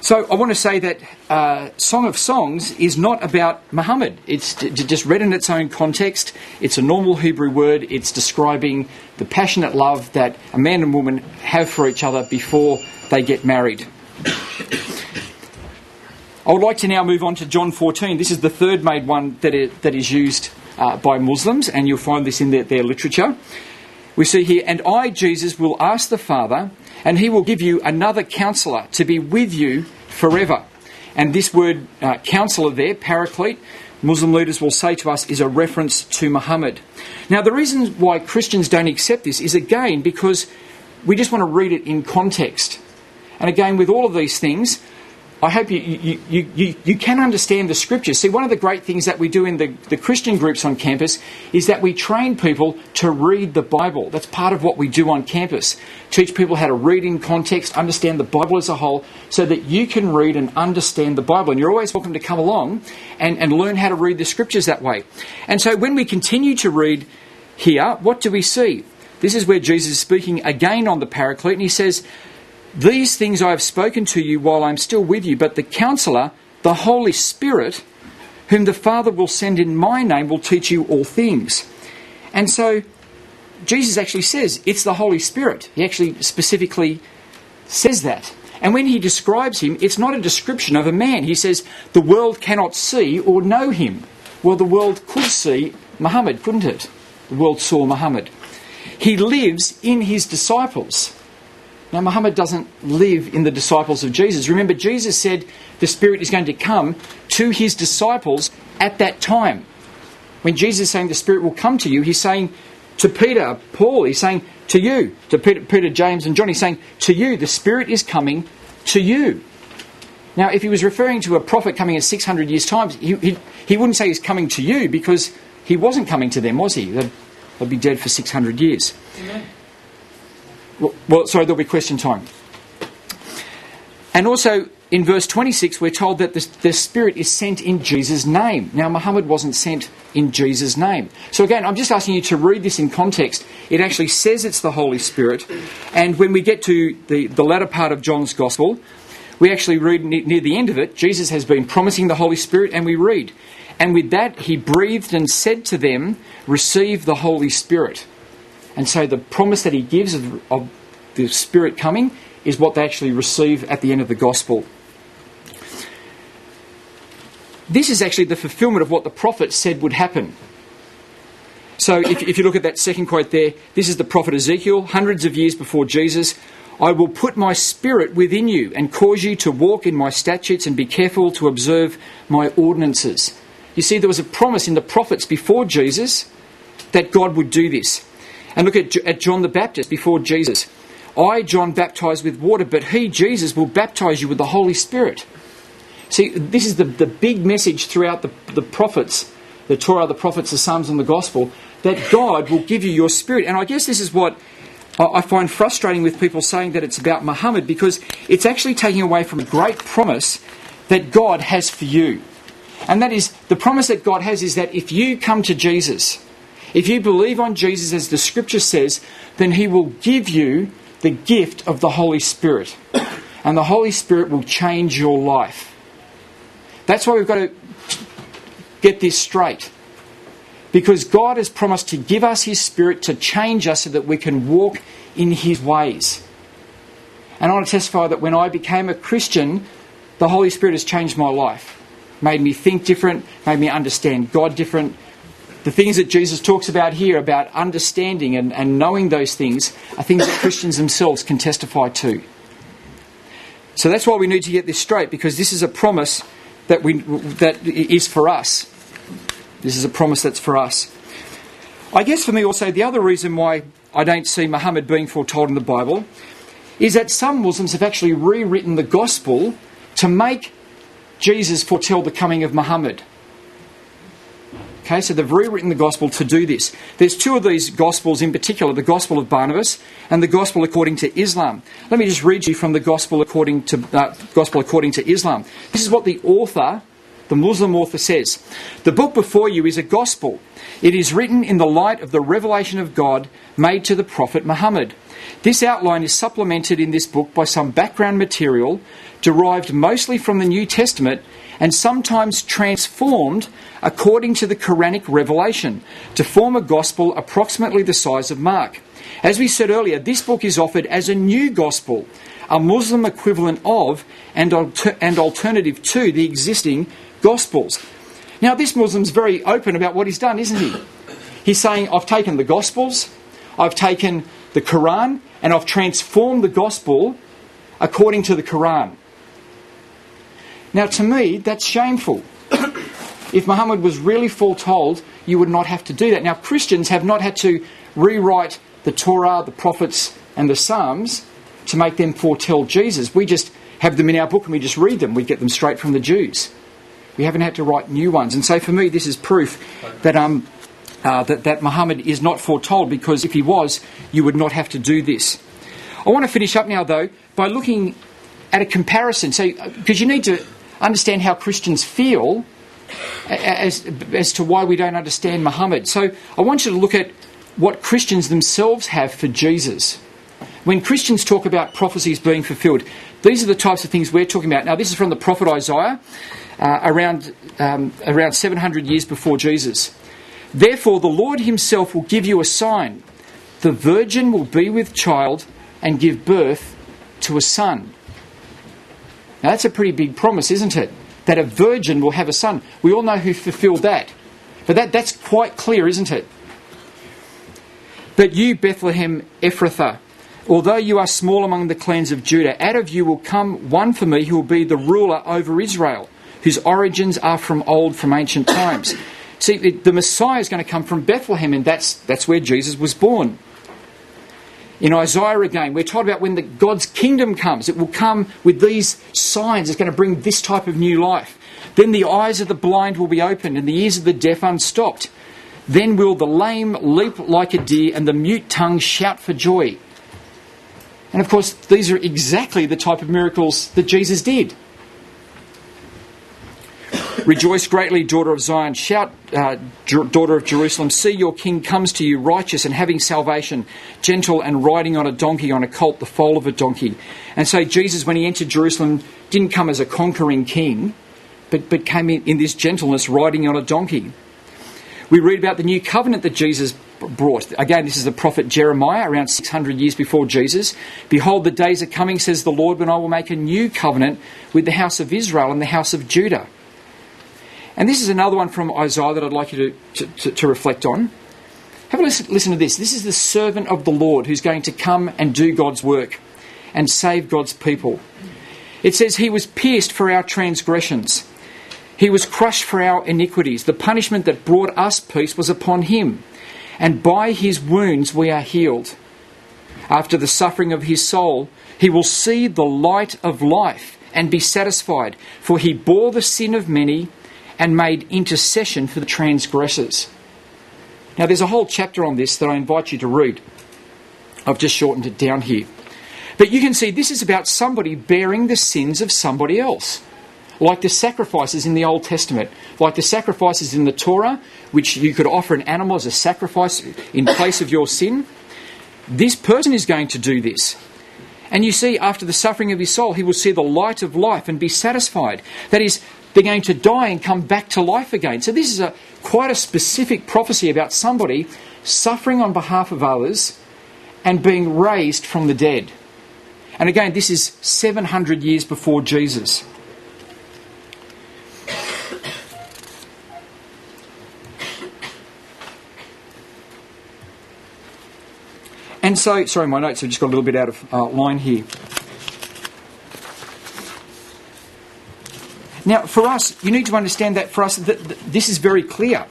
So I want to say that Song of Songs is not about Muhammad. It's just read in its own context. It's a normal Hebrew word. It's describing the passionate love that a man and woman have for each other before they get married. I would like to now move on to John 14. This is the third made one that is used by Muslims, and you'll find this in their literature. We see here, "And I, Jesus, will ask the Father, and he will give you another counselor to be with you forever." And this word counselor there, paraclete, Muslim leaders will say to us is a reference to Muhammad. Now, the reason why Christians don't accept this is, again, because we just want to read it in context. And again, with all of these things, I hope you can understand the scriptures. See, one of the great things that we do in the Christian groups on campus is that we train people to read the Bible. That's part of what we do on campus. Teach people how to read in context, understand the Bible as a whole, so that you can read and understand the Bible. And you're always welcome to come along and learn how to read the scriptures that way. And so when we continue to read here, what do we see? This is where Jesus is speaking again on the Paraclete, and he says, "These things I have spoken to you while I'm still with you, but the Counselor, the Holy Spirit, whom the Father will send in my name, will teach you all things." And so Jesus actually says it's the Holy Spirit. He actually specifically says that. And when he describes him, it's not a description of a man. He says the world cannot see or know him. Well, the world could see Muhammad, couldn't it? The world saw Muhammad. He lives in his disciples. Now, Muhammad doesn't live in the disciples of Jesus. Remember, Jesus said the Spirit is going to come to his disciples at that time. When Jesus is saying the Spirit will come to you, he's saying to Peter, Paul, he's saying to you, to Peter, James and John, he's saying to you, the Spirit is coming to you. Now, if he was referring to a prophet coming in 600 years' time, he wouldn't say he's coming to you, because he wasn't coming to them, was he? They'd be dead for 600 years. Amen. Well, sorry, there'll be question time. And also, in verse 26, we're told that the Spirit is sent in Jesus' name. Now, Muhammad wasn't sent in Jesus' name. So again, I'm just asking you to read this in context. It actually says it's the Holy Spirit. And when we get to the latter part of John's Gospel, we actually read near the end of it, Jesus has been promising the Holy Spirit, and we read, "And with that he breathed and said to them, 'Receive the Holy Spirit.'" And so the promise that he gives of the Spirit coming is what they actually receive at the end of the Gospel. This is actually the fulfillment of what the prophet said would happen. So if you look at that second quote there, this is the prophet Ezekiel, hundreds of years before Jesus. "I will put my Spirit within you and cause you to walk in my statutes and be careful to observe my ordinances." You see, there was a promise in the prophets before Jesus that God would do this. And look at John the Baptist before Jesus. "I, John, baptize with water, but he, Jesus, will baptize you with the Holy Spirit." See, this is the big message throughout the prophets, the Torah, the prophets, the Psalms and the Gospel, that God will give you your Spirit. And I guess this is what I find frustrating with people saying that it's about Muhammad, because it's actually taking away from a great promise that God has for you. And that is, the promise that God has is that if you come to Jesus, if you believe on Jesus as the Scripture says, then he will give you the gift of the Holy Spirit. And the Holy Spirit will change your life. That's why we've got to get this straight. Because God has promised to give us his Spirit to change us so that we can walk in his ways. And I want to testify that when I became a Christian, the Holy Spirit has changed my life. Made me think different, made me understand God different. The things that Jesus talks about here, about understanding and knowing those things, are things that Christians themselves can testify to. So that's why we need to get this straight, because this is a promise that is for us. This is a promise that's for us. I guess for me also, the other reason why I don't see Muhammad being foretold in the Bible is that some Muslims have actually rewritten the Gospel to make Jesus foretell the coming of Muhammad. Okay, so they've rewritten the Gospel to do this. There's two of these Gospels in particular, the Gospel of Barnabas and the Gospel according to Islam. Let me just read you from the Gospel according to Islam. This is what the author, the Muslim author, says. "The book before you is a Gospel. It is written in the light of the revelation of God made to the Prophet Muhammad. This outline is supplemented in this book by some background material derived mostly from the New Testament and sometimes transformed according to the Quranic revelation, to form a gospel approximately the size of Mark. As we said earlier, this book is offered as a new gospel, a Muslim equivalent of and alternative to the existing gospels." Now, this Muslim's very open about what he's done, isn't he? He's saying, I've taken the gospels, I've taken the Quran, and I've transformed the gospel according to the Quran. Now, to me, that's shameful. If Muhammad was really foretold, you would not have to do that. Now, Christians have not had to rewrite the Torah, the prophets, and the Psalms to make them foretell Jesus. We just have them in our book and we just read them. We get them straight from the Jews. We haven't had to write new ones. And so for me, this is proof that Muhammad is not foretold, because if he was, you would not have to do this. I want to finish up now, though, by looking at a comparison. So, because you need to understand how Christians feel as to why we don't understand Muhammad. So I want you to look at what Christians themselves have for Jesus. When Christians talk about prophecies being fulfilled, these are the types of things we're talking about. Now, this is from the prophet Isaiah, around 700 years before Jesus. Therefore, the Lord himself will give you a sign. The virgin will be with child and give birth to a son. Now, that's a pretty big promise, isn't it? That a virgin will have a son. We all know who fulfilled that. But that's quite clear, isn't it? But you, Bethlehem Ephrathah, although you are small among the clans of Judah, out of you will come one for me who will be the ruler over Israel, whose origins are from ancient times. See, the Messiah is going to come from Bethlehem, and that's where Jesus was born. In Isaiah again, we're told about when God's kingdom comes. It will come with these signs. It's going to bring this type of new life. Then the eyes of the blind will be opened and the ears of the deaf unstopped. Then will the lame leap like a deer and the mute tongue shout for joy. And of course, these are exactly the type of miracles that Jesus did. Rejoice greatly, daughter of Zion. Shout, daughter of Jerusalem. See, your king comes to you, righteous and having salvation, gentle and riding on a donkey, on a colt, the foal of a donkey. And so Jesus, when he entered Jerusalem, didn't come as a conquering king, but came in this gentleness, riding on a donkey. We read about the new covenant that Jesus brought. Again, this is the prophet Jeremiah, around 600 years before Jesus. Behold, the days are coming, says the Lord, when I will make a new covenant with the house of Israel and the house of Judah. And this is another one from Isaiah that I'd like you to reflect on. Have a listen to this. This is the servant of the Lord who's going to come and do God's work and save God's people. It says, he was pierced for our transgressions. He was crushed for our iniquities. The punishment that brought us peace was upon him. And by his wounds we are healed. After the suffering of his soul, he will see the light of life and be satisfied. For he bore the sin of many and made intercession for the transgressors. Now, there's a whole chapter on this that I invite you to read. I've just shortened it down here. But you can see this is about somebody bearing the sins of somebody else, like the sacrifices in the Old Testament, like the sacrifices in the Torah, which you could offer an animal as a sacrifice in place of your sin. This person is going to do this. And you see, after the suffering of his soul, he will see the light of life and be satisfied. That is, they're going to die and come back to life again. So this is quite a specific prophecy about somebody suffering on behalf of others and being raised from the dead. And again, this is 700 years before Jesus. And so, sorry, my notes have just got a little bit out of line here. Now, for us, you need to understand that for us, this is very clear.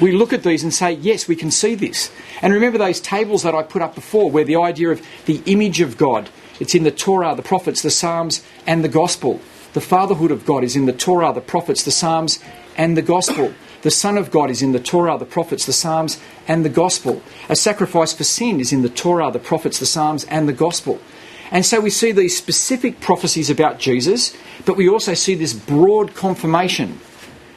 We look at these and say, yes, we can see this. And remember those tables that I put up before, where the idea of the image of God, it's in the Torah, the prophets, the Psalms, and the Gospel. The fatherhood of God is in the Torah, the prophets, the Psalms, and the Gospel. The Son of God is in the Torah, the prophets, the Psalms, and the Gospel. A sacrifice for sin is in the Torah, the prophets, the Psalms, and the Gospel. And so we see these specific prophecies about Jesus, but we also see this broad confirmation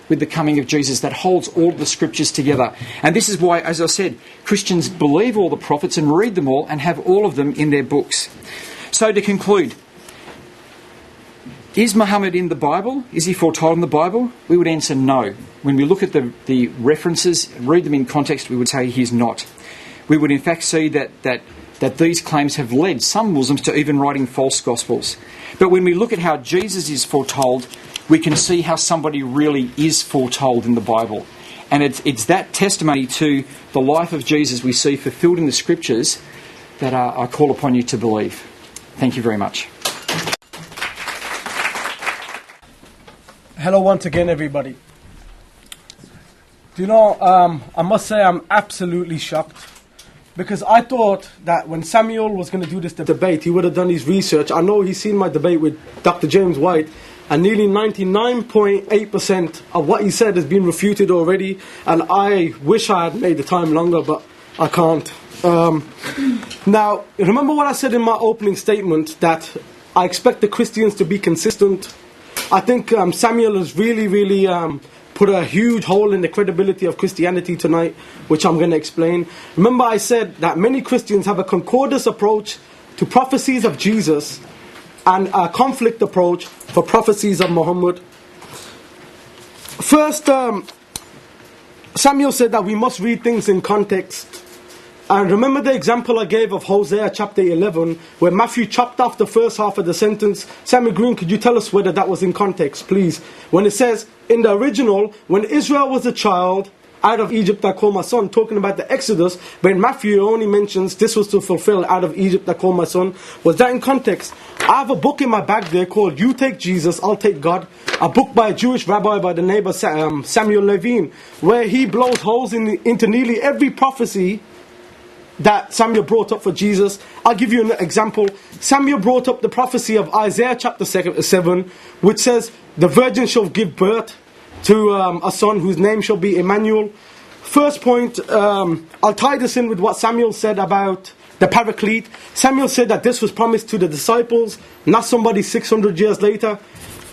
with the coming of Jesus that holds all the scriptures together. And this is why, as I said, Christians believe all the prophets and read them all and have all of them in their books. So to conclude, is Muhammad in the Bible? Is he foretold in the Bible? We would answer no. When we look at the references, read them in context, we would say he's not. We would in fact see that these claims have led some Muslims to even writing false gospels. But when we look at how Jesus is foretold, we can see how somebody really is foretold in the Bible. And it's that testimony to the life of Jesus we see fulfilled in the scriptures that I call upon you to believe. Thank you very much. Hello once again, everybody. Do you know, I must say I'm absolutely shocked Because I thought that when Samuel was going to do this debate, he would have done his research. I know he's seen my debate with Dr. James White, and nearly 99.8% of what he said has been refuted already, and I wish I had made the time longer, but I can't. Now, remember what I said in my opening statement, that I expect the Christians to be consistent. I think Samuel has really put a huge hole in the credibility of Christianity tonight, which I'm going to explain. Remember I said that many Christians have a concordance approach to prophecies of Jesus and a conflict approach for prophecies of Muhammad. First, Samuel said that we must read things in context. And remember the example I gave of Hosea chapter 11, where Matthew chopped off the first half of the sentence. Sammy Green, could you tell us whether that was in context, please? When it says, in the original, when Israel was a child, out of Egypt I called my son, talking about the Exodus, but in Matthew only mentions, this was to fulfill, out of Egypt I called my son. Was that in context? I have a book in my bag there called You Take Jesus, I'll Take God, a book by a Jewish rabbi by the name of Samuel Levine, where he blows holes into nearly every prophecy that Samuel brought up for Jesus. I'll give you an example. Samuel brought up the prophecy of Isaiah chapter 7, which says, the virgin shall give birth to a son whose name shall be Emmanuel. First point, I'll tie this in with what Samuel said about the Paraclete. Samuel said that this was promised to the disciples, not somebody 600 years later.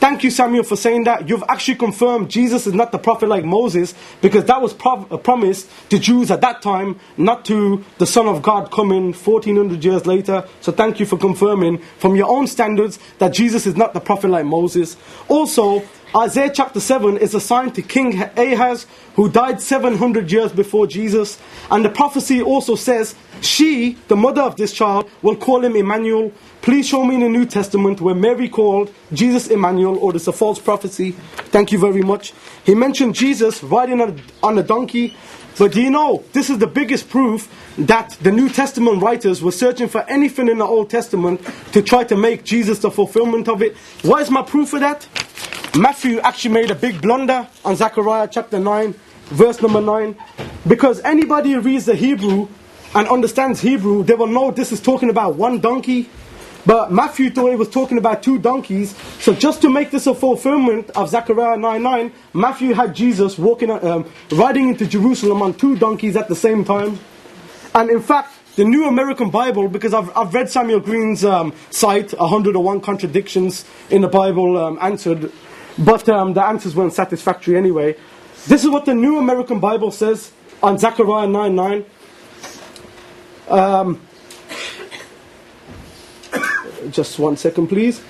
Thank you, Samuel, for saying that. You've actually confirmed Jesus is not the prophet like Moses, because that was promised to Jews at that time, not to the Son of God coming 1400 years later. So thank you for confirming from your own standards that Jesus is not the prophet like Moses. Also, Isaiah chapter 7 is assigned to King Ahaz, who died 700 years before Jesus. And the prophecy also says, she, the mother of this child, will call him Emmanuel. Please show me in the New Testament where Mary called Jesus Emmanuel, or it's a false prophecy. Thank you very much. He mentioned Jesus riding on a donkey. But do you know, this is the biggest proof that the New Testament writers were searching for anything in the Old Testament to try to make Jesus the fulfillment of it. What is my proof of that? Matthew actually made a big blunder on Zechariah chapter 9, verse number 9. Because anybody who reads the Hebrew and understands Hebrew, they will know this is talking about one donkey. But Matthew thought it was talking about two donkeys. So just to make this a fulfillment of Zechariah 9:9, Matthew had Jesus riding into Jerusalem on two donkeys at the same time. And in fact, the New American Bible, because I've read Samuel Green's site, 101 Contradictions in the Bible Answered, but the answers weren't satisfactory anyway. This is what the New American Bible says on Zechariah 9:9. Just one second, please.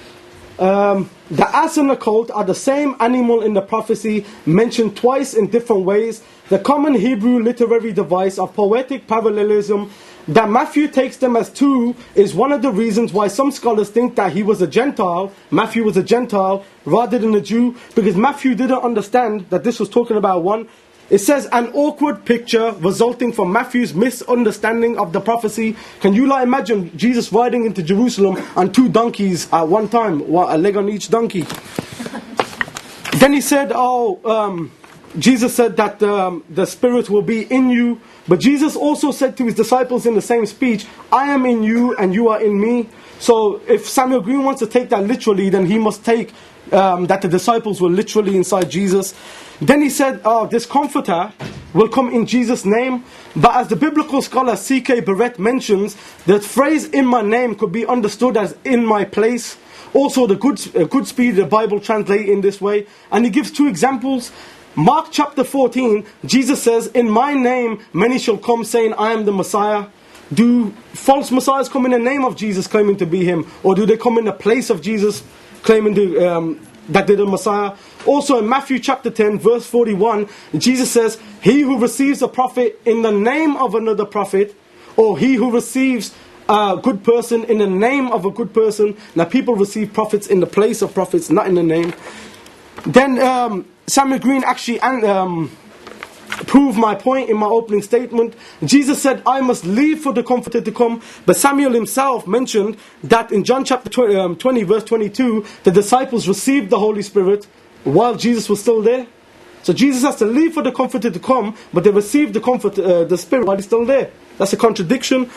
The ass and the colt are the same animal in the prophecy, mentioned twice in different ways. The common Hebrew literary device of poetic parallelism, that Matthew takes them as two, is one of the reasons why some scholars think that he was a Gentile, Matthew was a Gentile, rather than a Jew, because Matthew didn't understand that this was talking about one. It says, an awkward picture resulting from Matthew's misunderstanding of the prophecy. Can you imagine Jesus riding into Jerusalem on two donkeys at one time, a leg on each donkey? Then he said, Jesus said that the Spirit will be in you. But Jesus also said to his disciples in the same speech, I am in you and you are in me. So if Samuel Green wants to take that literally, then he must take that the disciples were literally inside Jesus. Then he said, this comforter will come in Jesus' name. But as the biblical scholar C.K. Barrett mentions, the phrase in my name could be understood as in my place. Also, the Goodspeed, the Bible translates in this way. And he gives two examples. Mark chapter 14, Jesus says, in my name many shall come saying, I am the Messiah. Do false messiahs come in the name of Jesus claiming to be him? Or do they come in the place of Jesus claiming to that they're the Messiah? Also in Matthew chapter 10 verse 41, Jesus says, he who receives a prophet in the name of another prophet, or he who receives a good person in the name of a good person. Now people receive prophets in the place of prophets, not in the name. Then Samuel Green actually proved my point in my opening statement. Jesus said, I must leave for the Comforter to come. But Samuel himself mentioned that in John chapter 20 verse 22, the disciples received the Holy Spirit while Jesus was still there. So Jesus has to leave for the Comforter to come, but they receive the comfort, the Spirit, while he's still there. That's a contradiction.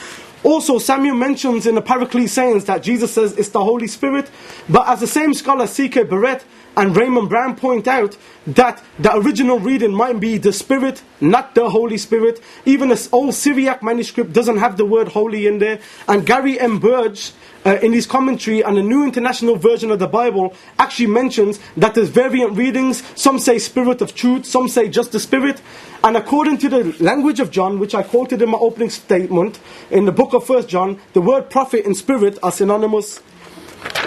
Also, Samuel mentions in the Paraclete sayings that Jesus says it's the Holy Spirit. But as the same scholar C.K. Barrett and Raymond Brown point out, that the original reading might be the Spirit, not the Holy Spirit. Even this old Syriac manuscript doesn't have the word holy in there. And Gary M. Burge, in his commentary on the New International Version of the Bible, actually mentions that there's variant readings. Some say Spirit of Truth, some say just the Spirit. And according to the language of John, which I quoted in my opening statement, in the book of 1 John, the word prophet and spirit are synonymous.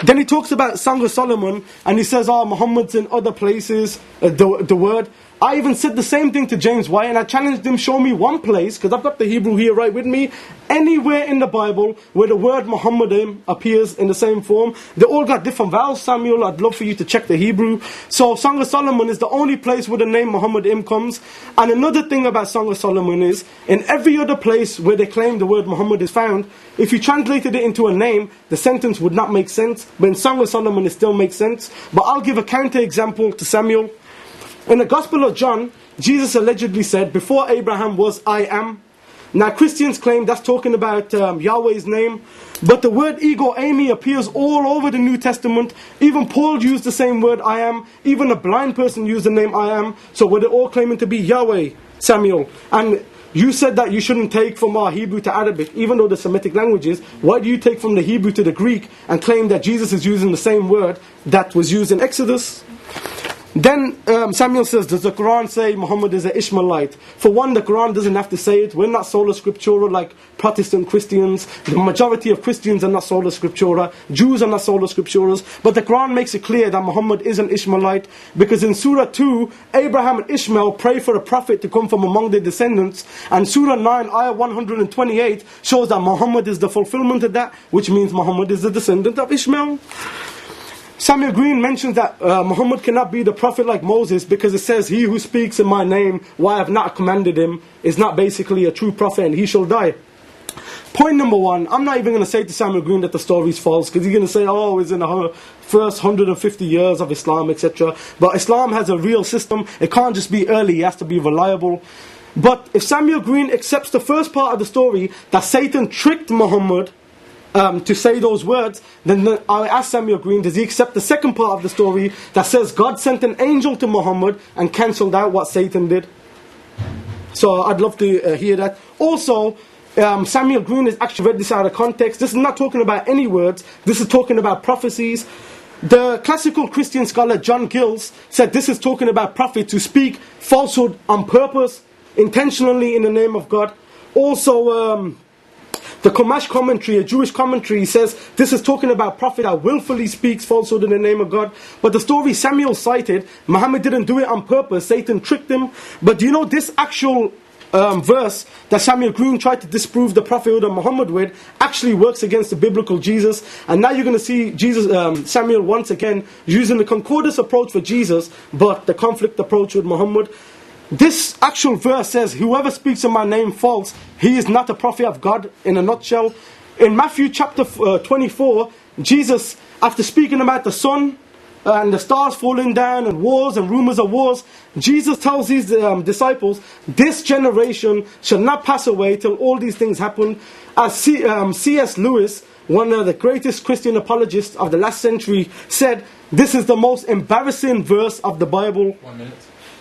Then he talks about Song of Solomon, and he says, oh, Muhammad's in other places, the word. I even said the same thing to James White, and I challenged him, show me one place, because I've got the Hebrew here right with me, anywhere in the Bible where the word Muhammad appears in the same form. They all got different vowels, Samuel. I'd love for you to check the Hebrew. So Song of Solomon is the only place where the name Muhammad comes. And another thing about Song of Solomon is, in every other place where they claim the word Muhammad is found, if you translated it into a name, the sentence would not make sense. But in Song of Solomon it still makes sense. But I'll give a counter example to Samuel. In the Gospel of John, Jesus allegedly said, before Abraham was, I am. Now Christians claim that's talking about Yahweh's name, but the word ego eimi appears all over the New Testament. Even Paul used the same word, I am. Even a blind person used the name, I am. So were they all claiming to be Yahweh, Samuel? And you said that you shouldn't take from our Hebrew to Arabic, even though the Semitic languages. Why do you take from the Hebrew to the Greek and claim that Jesus is using the same word that was used in Exodus? Then Samuel says, does the Quran say Muhammad is an Ishmaelite? For one, the Quran doesn't have to say it. We're not sola scriptura like Protestant Christians. The majority of Christians are not sola scriptura. Jews are not sola scripturas. But the Quran makes it clear that Muhammad is an Ishmaelite, because in Surah 2, Abraham and Ishmael pray for a prophet to come from among their descendants. And Surah 9, Ayah 128 shows that Muhammad is the fulfillment of that, which means Muhammad is the descendant of Ishmael. Samuel Green mentions that Muhammad cannot be the prophet like Moses, because it says, he who speaks in my name, why I have not commanded him, is not basically a true prophet, and he shall die. Point number one, I'm not even going to say to Samuel Green that the story is false, because he's going to say, oh, it's in the first 150 years of Islam, etc. But Islam has a real system. It can't just be early, it has to be reliable. But if Samuel Green accepts the first part of the story, that Satan tricked Muhammad to say those words, then I ask Samuel Green, does he accept the second part of the story that says God sent an angel to Muhammad and cancelled out what Satan did? So I'd love to hear that. Also, Samuel Green has actually read this out of context. This is not talking about any words. This is talking about prophecies. The classical Christian scholar John Gills said this is talking about prophets who speak falsehood on purpose, intentionally, in the name of God. Also, the Chumash commentary, a Jewish commentary, says this is talking about prophet that willfully speaks falsehood in the name of God. But the story Samuel cited, Muhammad didn't do it on purpose, Satan tricked him. But do you know this actual verse that Samuel Green tried to disprove the prophethood of Muhammad with actually works against the biblical Jesus? And now you're going to see Jesus, Samuel once again using the concordance approach for Jesus, but the conflict approach with Muhammad. This actual verse says, whoever speaks in my name false, he is not a prophet of God, in a nutshell. In Matthew chapter 24, Jesus, after speaking about the sun and the stars falling down and wars and rumors of wars, Jesus tells his disciples, this generation shall not pass away till all these things happen. As C.S. Lewis, one of the greatest Christian apologists of the last century, said, this is the most embarrassing verse of the Bible. 1 minute.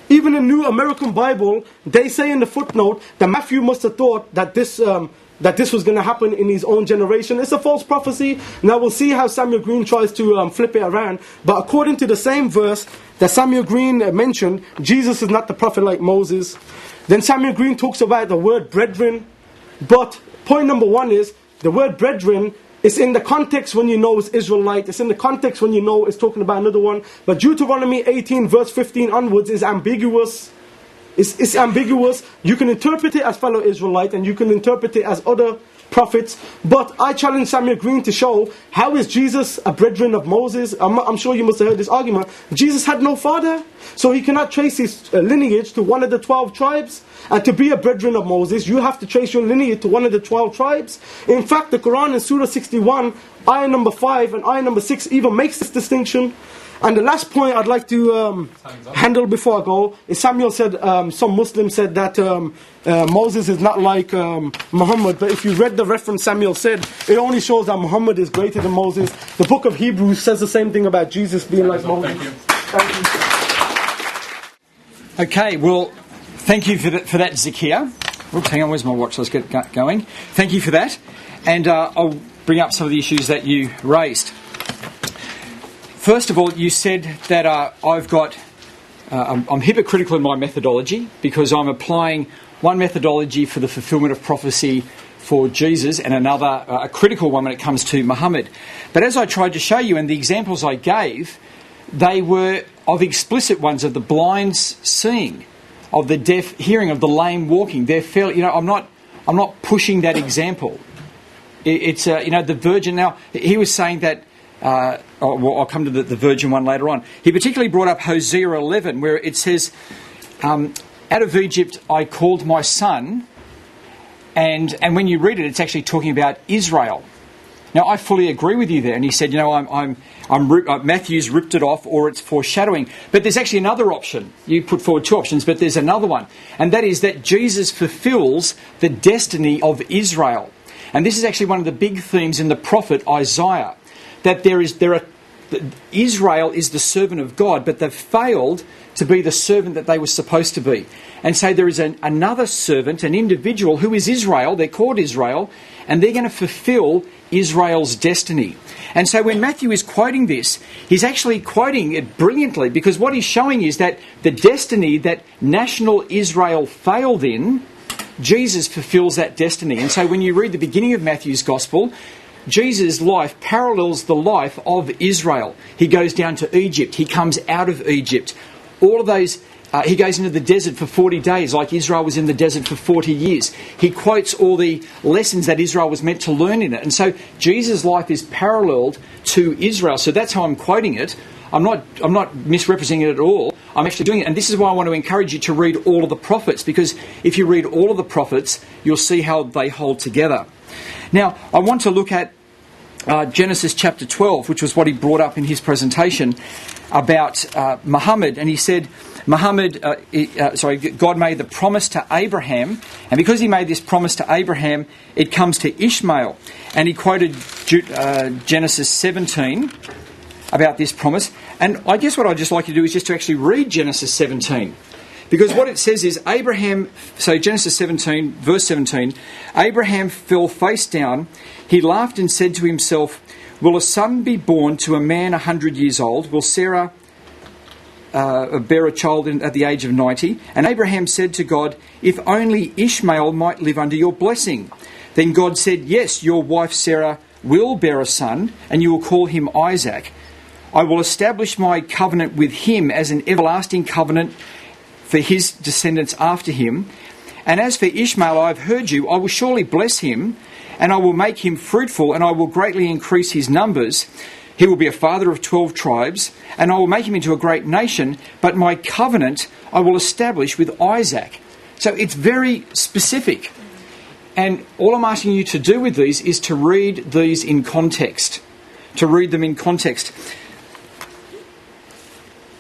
Even the New American Bible, they say in the footnote that Matthew must have thought that this was going to happen in his own generation. It's a false prophecy. Now we'll see how Samuel Green tries to flip it around. But according to the same verse that Samuel Green mentioned, Jesus is not the prophet like Moses. Then Samuel Green talks about the word brethren. But point number one is, the word brethren, it's in the context when you know it's Israelite. It's in the context when you know it's talking about another one. But Deuteronomy 18 verse 15 onwards is ambiguous. It's ambiguous. You can interpret it as fellow Israelite, and you can interpret it as other prophets. But I challenge Samuel Green to show, how is Jesus a brethren of Moses? I'm sure you must have heard this argument. Jesus had no father, so he cannot trace his lineage to one of the 12 tribes. And to be a brethren of Moses, you have to trace your lineage to one of the 12 tribes. In fact, the Quran in Surah 61, Ayah number 5 and Ayah number 6 even makes this distinction. And the last point I'd like to handle before I go is Samuel said, some Muslims said that Moses is not like Muhammad. But if you read the reference Samuel said, it only shows that Muhammad is greater than Moses. The book of Hebrews says the same thing about Jesus being like Moses. Thank you. Okay, well, thank you for that, Zakir. Oops, hang on, where's my watch? Let's get going. Thank you for that. And I'll bring up some of the issues that you raised. First of all, you said that I'm hypocritical in my methodology because I'm applying one methodology for the fulfillment of prophecy for Jesus and another, a critical one when it comes to Muhammad. But as I tried to show you and the examples I gave, they were of explicit ones of the blind seeing, of the deaf hearing, of the lame walking. They're fairly, I'm not pushing that example. It's the virgin. Now he was saying that. I'll come to the virgin one later on. He particularly brought up Hosea 11, where it says, "Out of Egypt I called my son," and when you read it, it's actually talking about Israel. Now I fully agree with you there. And he said, Matthew's ripped it off, or it's foreshadowing. But there's actually another option. You put forward two options, but there's another one, and that is that Jesus fulfills the destiny of Israel. And this is actually one of the big themes in the prophet Isaiah, that Israel is the servant of God, but they've failed to be the servant that they were supposed to be. And so there is another servant, an individual, who is Israel. They're called Israel, and they're going to fulfill Israel's destiny. And so when Matthew is quoting this, he's actually quoting it brilliantly, because what he's showing is that the destiny that national Israel failed in, Jesus fulfills that destiny. And so when you read the beginning of Matthew's Gospel, Jesus' life parallels the life of Israel. He goes down to Egypt. He comes out of Egypt. All of those, he goes into the desert for 40 days, like Israel was in the desert for 40 years. He quotes all the lessons that Israel was meant to learn in it. And so Jesus' life is paralleled to Israel. So that's how I'm quoting it. I'm not misrepresenting it at all. I'm actually doing it. And this is why I want to encourage you to read all of the prophets, because if you read all of the prophets, you'll see how they hold together. Now, I want to look at Genesis chapter 12, which was what he brought up in his presentation about Muhammad. And he said, God made the promise to Abraham. And because he made this promise to Abraham, it comes to Ishmael. And he quoted Genesis 17 about this promise. And I guess what I'd just like you to do is just to actually read Genesis 17. Because what it says is Genesis 17, verse 17, Abraham fell face down. He laughed and said to himself, "Will a son be born to a man 100 years old? Will Sarah bear a child at the age of 90? And Abraham said to God, "If only Ishmael might live under your blessing." Then God said, "Yes, your wife Sarah will bear a son, and you will call him Isaac. I will establish my covenant with him as an everlasting covenant for his descendants after him. And as for Ishmael, I have heard you. I will surely bless him, and I will make him fruitful, and I will greatly increase his numbers. He will be a father of 12 tribes, and I will make him into a great nation, but my covenant I will establish with Isaac." So it's very specific. And all I'm asking you to do with these is to read these in context. To read them in context.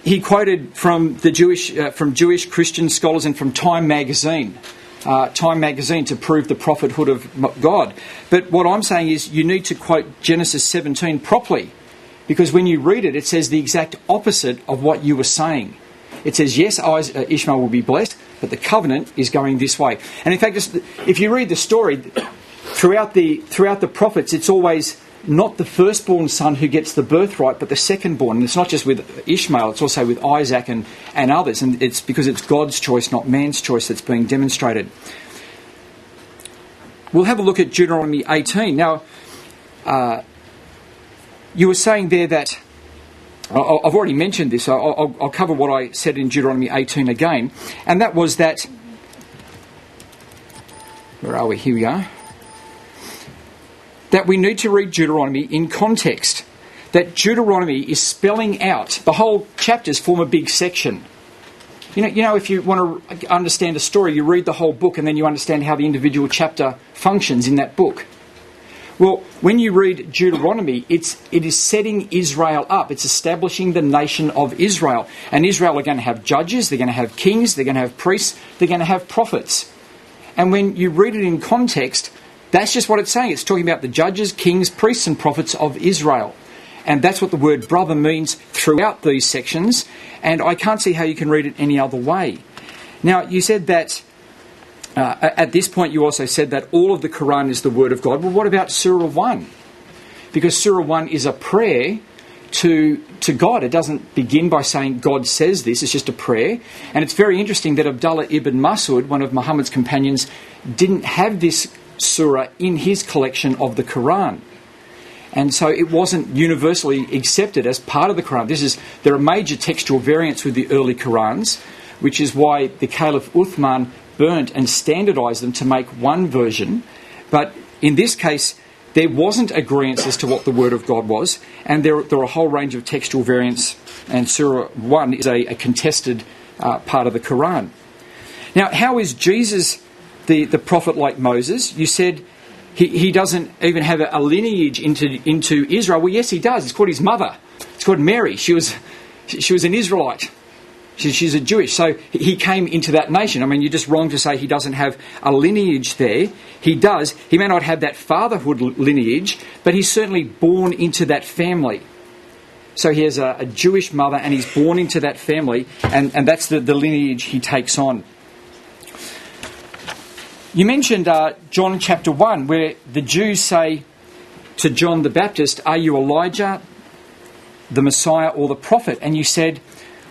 He quoted from the Jewish Christian scholars and from Time magazine to prove the prophethood of God. But what I'm saying is you need to quote Genesis 17 properly, because when you read it, it says the exact opposite of what you were saying. It says, yes, Ishmael will be blessed, but the covenant is going this way. And in fact, if you read the story, throughout the prophets, it's always not the firstborn son who gets the birthright, but the secondborn. And it's not just with Ishmael, it's also with Isaac and others. And it's because it's God's choice, not man's choice, that's being demonstrated. We'll have a look at Deuteronomy 18. Now, you were saying there that, I've already mentioned this, I'll cover what I said in Deuteronomy 18 again. And that was that, where are we? Here we are. That we need to read Deuteronomy in context. That Deuteronomy is spelling out. The whole chapters form a big section. You know, if you want to understand a story, you read the whole book and then you understand how the individual chapter functions in that book. Well, when you read Deuteronomy, it is setting Israel up. It's establishing the nation of Israel. And Israel are going to have judges, they're going to have kings, they're going to have priests, they're going to have prophets. And when you read it in context, that's just what it's saying. It's talking about the judges, kings, priests and prophets of Israel. And that's what the word brother means throughout these sections. And I can't see how you can read it any other way. Now, you said that, at this point you also said that all of the Quran is the word of God. Well, what about Surah 1? Because Surah 1 is a prayer to God. It doesn't begin by saying God says this, it's just a prayer. And it's very interesting that Abdullah ibn Mas'ud, one of Muhammad's companions, didn't have this surah in his collection of the Quran. And so it wasn't universally accepted as part of the Quran. There are major textual variants with the early Qurans, which is why the Caliph Uthman burnt and standardized them to make one version. But in this case, there wasn't agreement as to what the Word of God was, and there are a whole range of textual variants, and Surah 1 is a contested part of the Quran. Now, how is Jesus the prophet like Moses? You said he doesn't even have a lineage into Israel. Well, yes, he does. It's called his mother. It's called Mary. She was an Israelite. She's a Jewish, so he came into that nation. I mean, you're just wrong to say he doesn't have a lineage there. He does. He may not have that fatherhood lineage, but he's certainly born into that family. So he has a Jewish mother, and he's born into that family, and that's the lineage he takes on. You mentioned John chapter 1, where the Jews say to John the Baptist, "Are you Elijah, the Messiah, or the prophet?" And you said,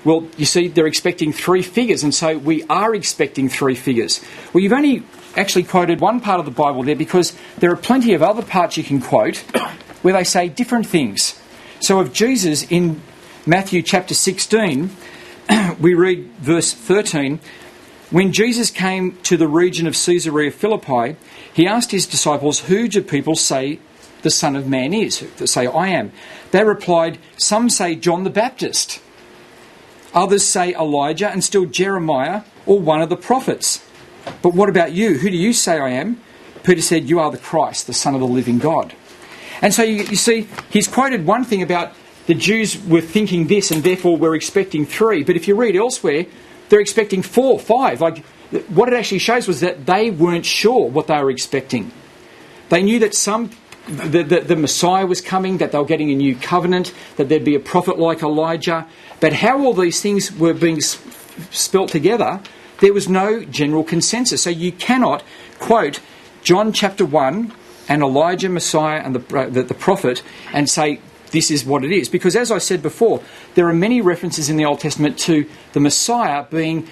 well, you see, they're expecting three figures, and so we are expecting three figures. Well, you've only actually quoted one part of the Bible there, because there are plenty of other parts you can quote where they say different things. So of Jesus in Matthew chapter 16, we read verse 13, "When Jesus came to the region of Caesarea Philippi, he asked his disciples, 'Who do people say the Son of Man is?'" They say, "I am." They replied, "Some say John the Baptist. Others say Elijah, and still Jeremiah or one of the prophets. But what about you? Who do you say I am?" Peter said, "You are the Christ, the Son of the living God." And so you see, he's quoted one thing about the Jews were thinking this, and therefore we're expecting three. But if you read elsewhere, they're expecting four, five. Like, what it actually shows was that they weren't sure what they were expecting. They knew that the Messiah was coming, that they were getting a new covenant, that there'd be a prophet like Elijah. But how all these things were being spelt together, there was no general consensus. So you cannot quote John chapter 1 and Elijah, Messiah, and the prophet and say this is what it is. Because as I said before, there are many references in the Old Testament to the Messiah being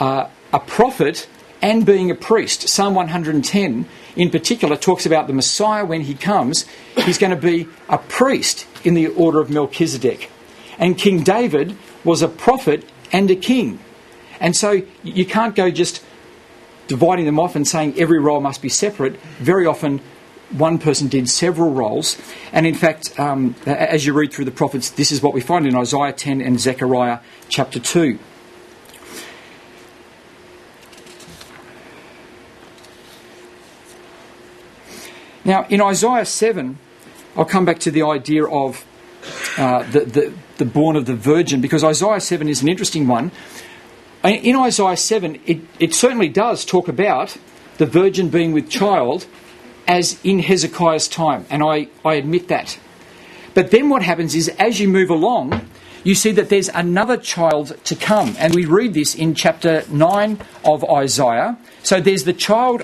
a prophet and being a priest. Psalm 110 in particular talks about the Messiah when he comes. He's going to be a priest in the order of Melchizedek. And King David was a prophet and a king. And so you can't go just dividing them off and saying every role must be separate. Very often one person did several roles. And in fact, as you read through the prophets, this is what we find in Isaiah 10 and Zechariah chapter 2. Now, in Isaiah 7, I'll come back to the idea of the born of the virgin, because Isaiah 7 is an interesting one. In Isaiah 7, it certainly does talk about the virgin being with child, as in Hezekiah's time, and I admit that. But then what happens is, as you move along, you see that there's another child to come. And we read this in chapter 9 of Isaiah. So there's the child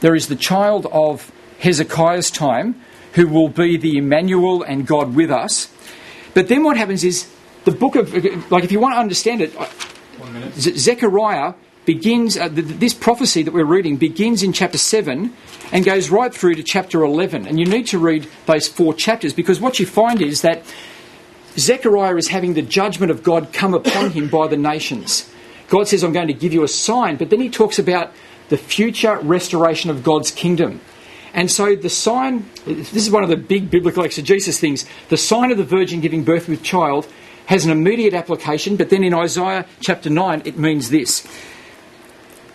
there is the child of Hezekiah's time, who will be the Emmanuel and God with us. But then what happens is, the book of, like, if you want to understand it, Zechariah begins, this prophecy that we're reading begins in chapter 7 and goes right through to chapter 11. And you need to read those 4 chapters, because what you find is that Zechariah is having the judgment of God come upon him by the nations. God says, "I'm going to give you a sign," but then he talks about the future restoration of God's kingdom. And so the sign, this is one of the big biblical exegesis things, the sign of the virgin giving birth with child has an immediate application, but then in Isaiah chapter 9 it means this: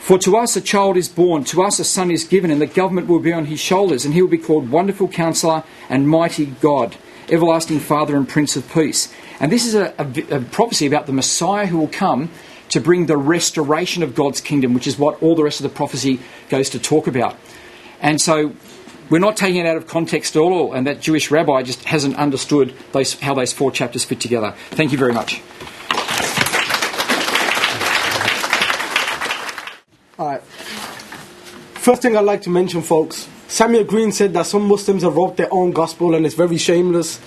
For to us a child is born, to us a son is given, and the government will be on his shoulders, and he will be called Wonderful Counselor and Mighty God, Everlasting Father and Prince of Peace. And this is a prophecy about the Messiah who will come to bring the restoration of God's kingdom, which is what all the rest of the prophecy goes to talk about. And so we're not taking it out of context at all, and that Jewish rabbi just hasn't understood how those four chapters fit together. Thank you very much. All right. First thing I'd like to mention, folks, Samuel Green said that some Muslims have wrote their own gospel and it's very shameless.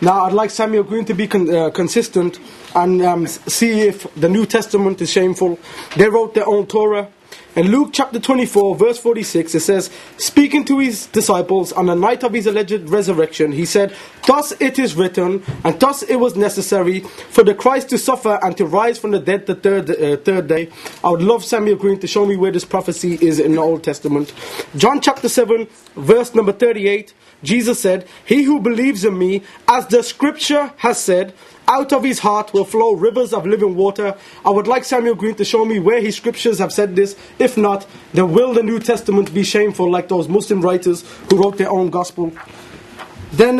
Now, I'd like Samuel Green to be consistent and see if the New Testament is shameful. They wrote their own Torah. In Luke chapter 24, verse 46, it says, speaking to his disciples on the night of his alleged resurrection, he said, thus it is written, and thus it was necessary for the Christ to suffer and to rise from the dead the third day. I would love Samuel Green to show me where this prophecy is in the Old Testament. John chapter 7, verse number 38, Jesus said, he who believes in me, as the scripture has said, out of his heart will flow rivers of living water. I would like Samuel Green to show me where his scriptures have said this. If not, then will the New Testament be shameful like those Muslim writers who wrote their own gospel? Then,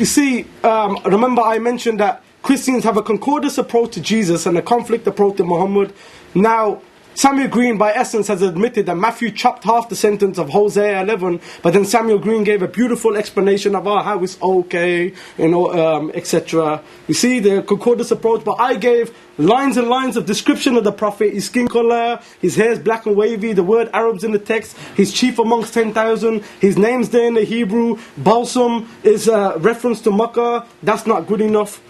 remember I mentioned that Christians have a concordist approach to Jesus and a conflict approach to Muhammad. Now, Samuel Green, by essence, has admitted that Matthew chopped half the sentence of Hosea 11, but then Samuel Green gave a beautiful explanation of how it's okay, etc. You see the concordance approach, but I gave lines and lines of description of the prophet, his skin color, his hair is black and wavy, the word Arab's in the text, he's chief amongst 10,000, his name's there in the Hebrew, Balsam is a reference to Makkah. That's not good enough.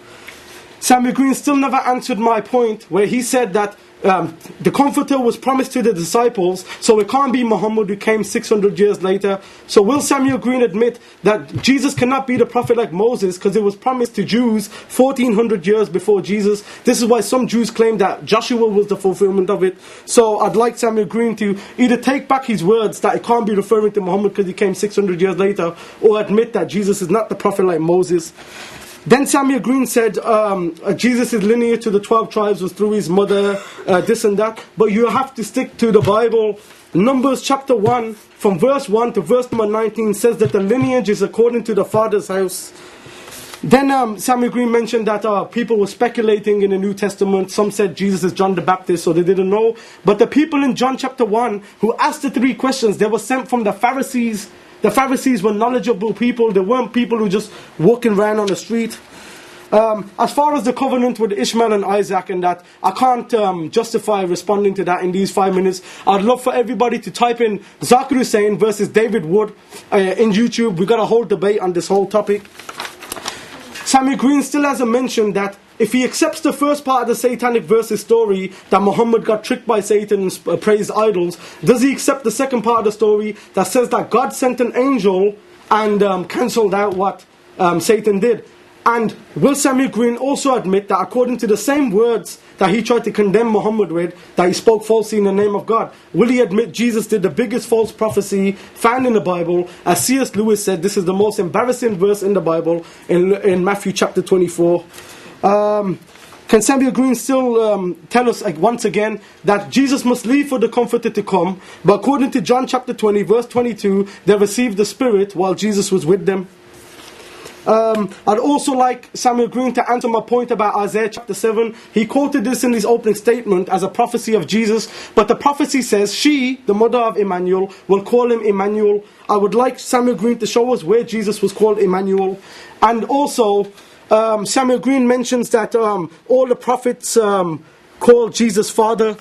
Samuel Green still never answered my point where he said that the Comforter was promised to the disciples, so it can't be Muhammad who came 600 years later. So will Samuel Green admit that Jesus cannot be the prophet like Moses because it was promised to Jews 1400 years before Jesus? This is why some Jews claim that Joshua was the fulfillment of it. So I'd like Samuel Green to either take back his words that it can't be referring to Muhammad because he came 600 years later, or admit that Jesus is not the prophet like Moses. Then Samuel Green said Jesus' lineage to the 12 tribes was through his mother, this and that. But you have to stick to the Bible. Numbers chapter 1, from verse 1 to verse number 19, says that the lineage is according to the father's house. Then Samuel Green mentioned that people were speculating in the New Testament. Some said Jesus is John the Baptist, so they didn't know. But the people in John chapter 1 who asked the three questions, they were sent from the Pharisees. The Pharisees were knowledgeable people. They weren't people who just walking around on the street. As far as the covenant with Ishmael and Isaac and that, I can't justify responding to that in these 5 minutes. I'd love for everybody to type in Zakir Hussain versus David Wood in YouTube. We've got a whole debate on this whole topic. Samuel Green still hasn't mentioned that if he accepts the first part of the satanic verses story, that Muhammad got tricked by Satan and praised idols, does he accept the second part of the story that says that God sent an angel and cancelled out what Satan did? And will Samuel Green also admit that according to the same words that he tried to condemn Muhammad with, that he spoke falsely in the name of God, will he admit Jesus did the biggest false prophecy found in the Bible? As C.S. Lewis said, this is the most embarrassing verse in the Bible in Matthew chapter 24. Can Samuel Green still tell us once again that Jesus must leave for the Comforter to come, but according to John chapter 20 verse 22 they received the Spirit while Jesus was with them? I'd also like Samuel Green to answer my point about Isaiah chapter 7. He quoted this in his opening statement as a prophecy of Jesus, but the prophecy says she, the mother of Emmanuel, will call him Emmanuel. I would like Samuel Green to show us where Jesus was called Emmanuel. And also Samuel Green mentions that all the prophets call Jesus Father,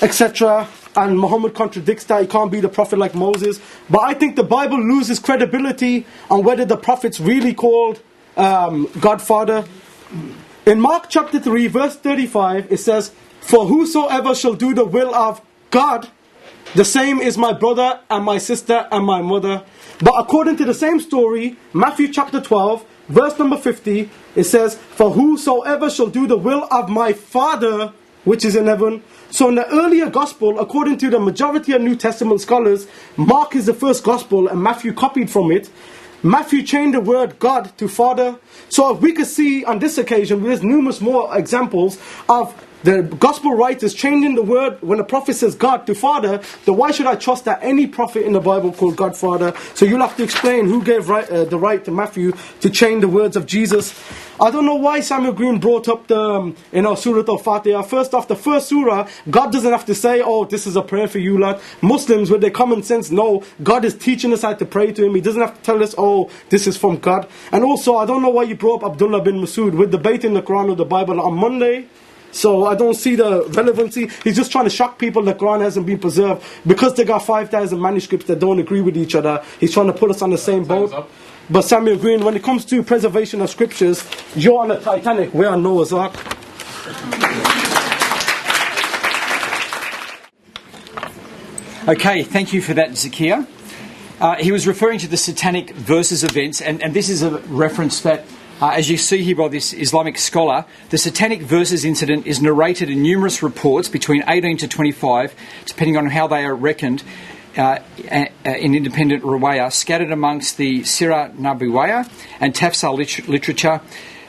etc. And Muhammad contradicts that he can't be the prophet like Moses. But I think the Bible loses credibility on whether the prophets really called God Father. In Mark chapter 3 verse 35 it says, for whosoever shall do the will of God, the same is my brother and my sister and my mother. But according to the same story, Matthew chapter 12 verse number 50, it says, for whosoever shall do the will of my Father which is in heaven. So in the earlier gospel, according to the majority of New Testament scholars, Mark is the first gospel and Matthew copied from it. Matthew changed the word God to Father. So if we could see on this occasion, there's numerous more examples of The gospel writers changing the word when a prophet says God to Father. Then why should I trust that any prophet in the Bible called God Father? So you'll have to explain who gave the right to Matthew to change the words of Jesus. I don't know why Samuel Green brought up the Surah Al-Fatiha. First off, the first surah, God doesn't have to say, oh, this is a prayer for you lot. Muslims, with their common sense, know God is teaching us how to pray to Him. He doesn't have to tell us, oh, this is from God. And also, I don't know why you brought up Abdullah bin Masud with debating the Quran or the Bible on Monday. So I don't see the relevancy. He's just trying to shock people the Quran hasn't been preserved. Because they got 5,000 manuscripts that don't agree with each other, he's trying to put us on the same boat. But Samuel Green, when it comes to preservation of scriptures, you're on the Titanic, we're on Noah's Ark. Okay, thank you for that, Zakir. He was referring to the satanic verses events, and this is a reference that as you see here by this Islamic scholar, the satanic verses incident is narrated in numerous reports between 18 to 25, depending on how they are reckoned, in independent ruwaya, scattered amongst the Sirah Nabawiyyah and Tafsir literature,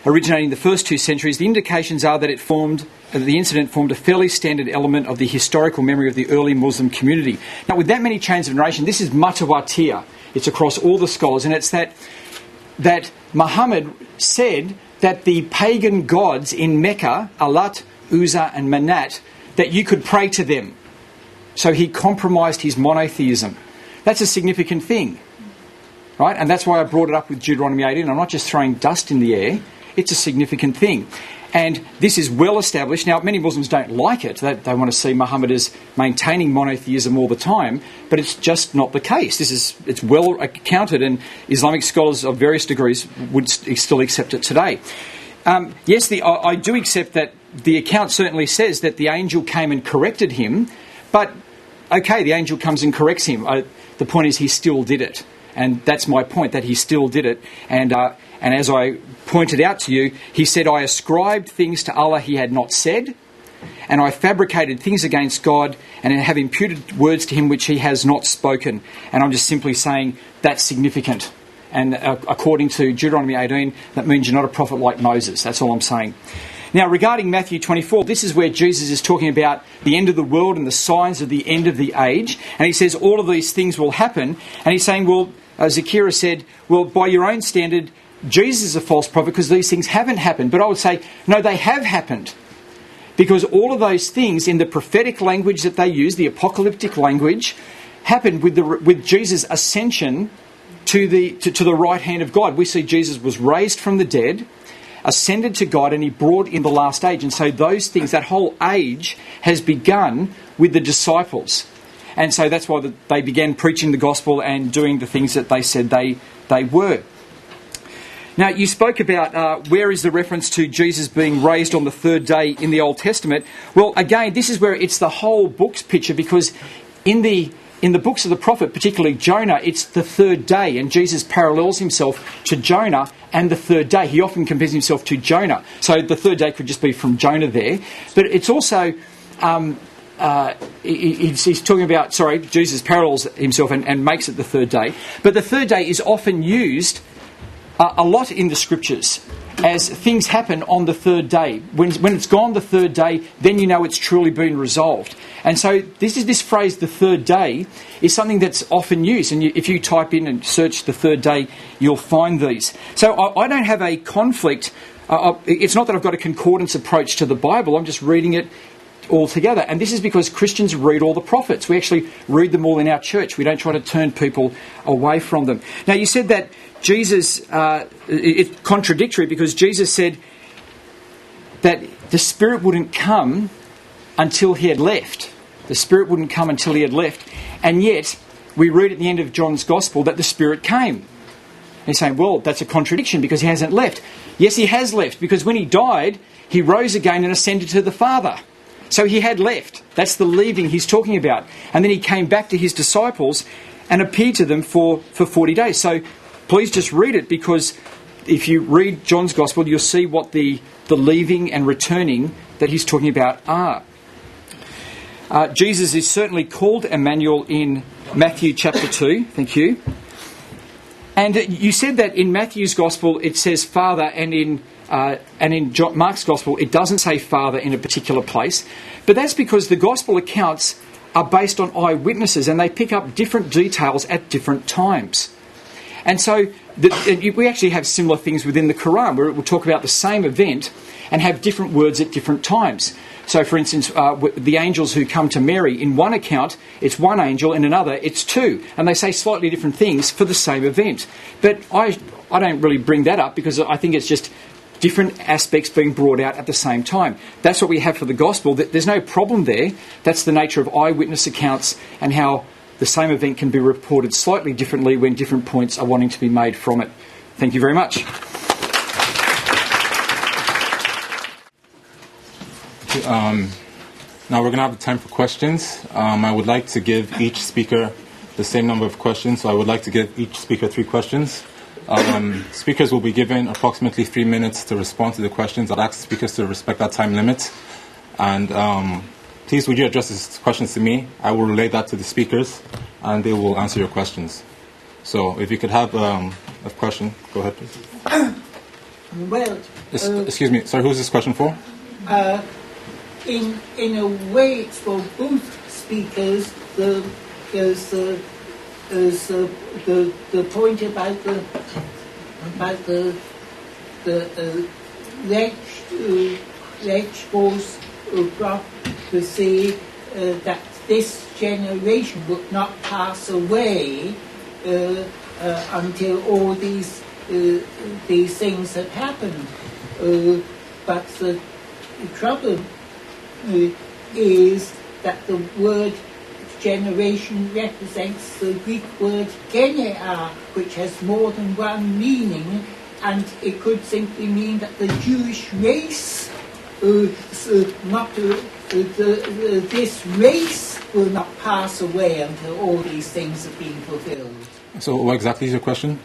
originating in the first 2 centuries. The indications are that the incident formed a fairly standard element of the historical memory of the early Muslim community. Now, with that many chains of narration, this is mutawatir. It's across all the scholars, and it's that Muhammad said that the pagan gods in Mecca, Alat, Uzza and Manat, that you could pray to them. So he compromised his monotheism. That's a significant thing, right? And that's why I brought it up with Deuteronomy 18. I'm not just throwing dust in the air. It's a significant thing. And this is well established. Now, many Muslims don't like it. They want to see Muhammad as maintaining monotheism all the time, but it's just not the case. It's well accounted, and Islamic scholars of various degrees would still accept it today. Yes, I do accept that the account certainly says that the angel came and corrected him, but, okay, the angel comes and corrects him. The point is he still did it. And that's my point, that he still did it. And as I pointed out to you, he said, I ascribed things to Allah He had not said, and I fabricated things against God, and have imputed words to Him which He has not spoken. And I'm just simply saying that's significant. And according to Deuteronomy 18, that means you're not a prophet like Moses. That's all I'm saying. Now, regarding Matthew 24, this is where Jesus is talking about the end of the world and the signs of the end of the age. And He says all of these things will happen. And He's saying, well, Zakir said, well, by your own standard, Jesus is a false prophet because these things haven't happened. But I would say, no, they have happened. Because all of those things in the prophetic language that they use, the apocalyptic language, happened with Jesus' ascension to the right hand of God. We see Jesus was raised from the dead, ascended to God, and He brought in the last age. And so those things, that whole age has begun with the disciples. And so that's why they began preaching the gospel and doing the things that they said they were. Now, you spoke about where is the reference to Jesus being raised on the third day in the Old Testament. Well, again, this is where it's the whole book's picture, because in the books of the prophet, particularly Jonah, it's the third day, and Jesus parallels Himself to Jonah and the third day. He often compares Himself to Jonah. So the third day could just be from Jonah there. But it's also... he's talking about, Jesus parallels Himself and makes it the third day. But the third day is often used a lot in the scriptures as things happen on the third day. When it's gone the third day, then you know it's truly been resolved. And so this phrase, the third day, is something that's often used. And if you type in and search the third day, you'll find these. So I don't have a conflict. It's not that I've got a concordance approach to the Bible. I'm just reading it all together. And this is because Christians read all the prophets. We actually read them all in our church. We don't try to turn people away from them. Now, you said that Jesus, it's contradictory, because Jesus said that the Spirit wouldn't come until He had left. The Spirit wouldn't come until He had left. And yet, we read at the end of John's Gospel that the Spirit came. And he's saying, well, that's a contradiction because He hasn't left. Yes, He has left, because when He died, He rose again and ascended to the Father. So He had left. That's the leaving He's talking about. And then He came back to His disciples and appeared to them for 40 days. So please just read it, because if you read John's Gospel, you'll see what the leaving and returning that He's talking about are. Jesus is certainly called Emmanuel in Matthew chapter 2. Thank you. And you said that in Matthew's Gospel it says Father, and in And in Mark's Gospel, it doesn't say father in a particular place. But that's because the Gospel accounts are based on eyewitnesses and they pick up different details at different times. And so we actually have similar things within the Quran where it will talk about the same event and have different words at different times. So, for instance, the angels who come to Mary, in one account, it's one angel, in another, it's two. And they say slightly different things for the same event. But I don't really bring that up because I think it's just different aspects being brought out at the same time. That's what we have for the Gospel. There's no problem there. That's the nature of eyewitness accounts and how the same event can be reported slightly differently when different points are wanting to be made from it. Thank you very much. Now we're going to have time for questions. I would like to give each speaker the same number of questions, so I would like to give each speaker 3 questions. Speakers will be given approximately 3 minutes to respond to the questions. I'd ask speakers to respect that time limit. And please, would you address these questions to me? I will relay that to the speakers, and they will answer your questions. So if you could have a question, go ahead, please. Well, excuse me, sorry, who's this question for? In a way, for both speakers, there's the point about the lecturer's prophecy that this generation would not pass away until all these things had happened. But the trouble is that the word generation represents the Greek word genea, which has more than one meaning, and it could simply mean that the Jewish race, this race will not pass away until all these things have been fulfilled. So what exactly is your question?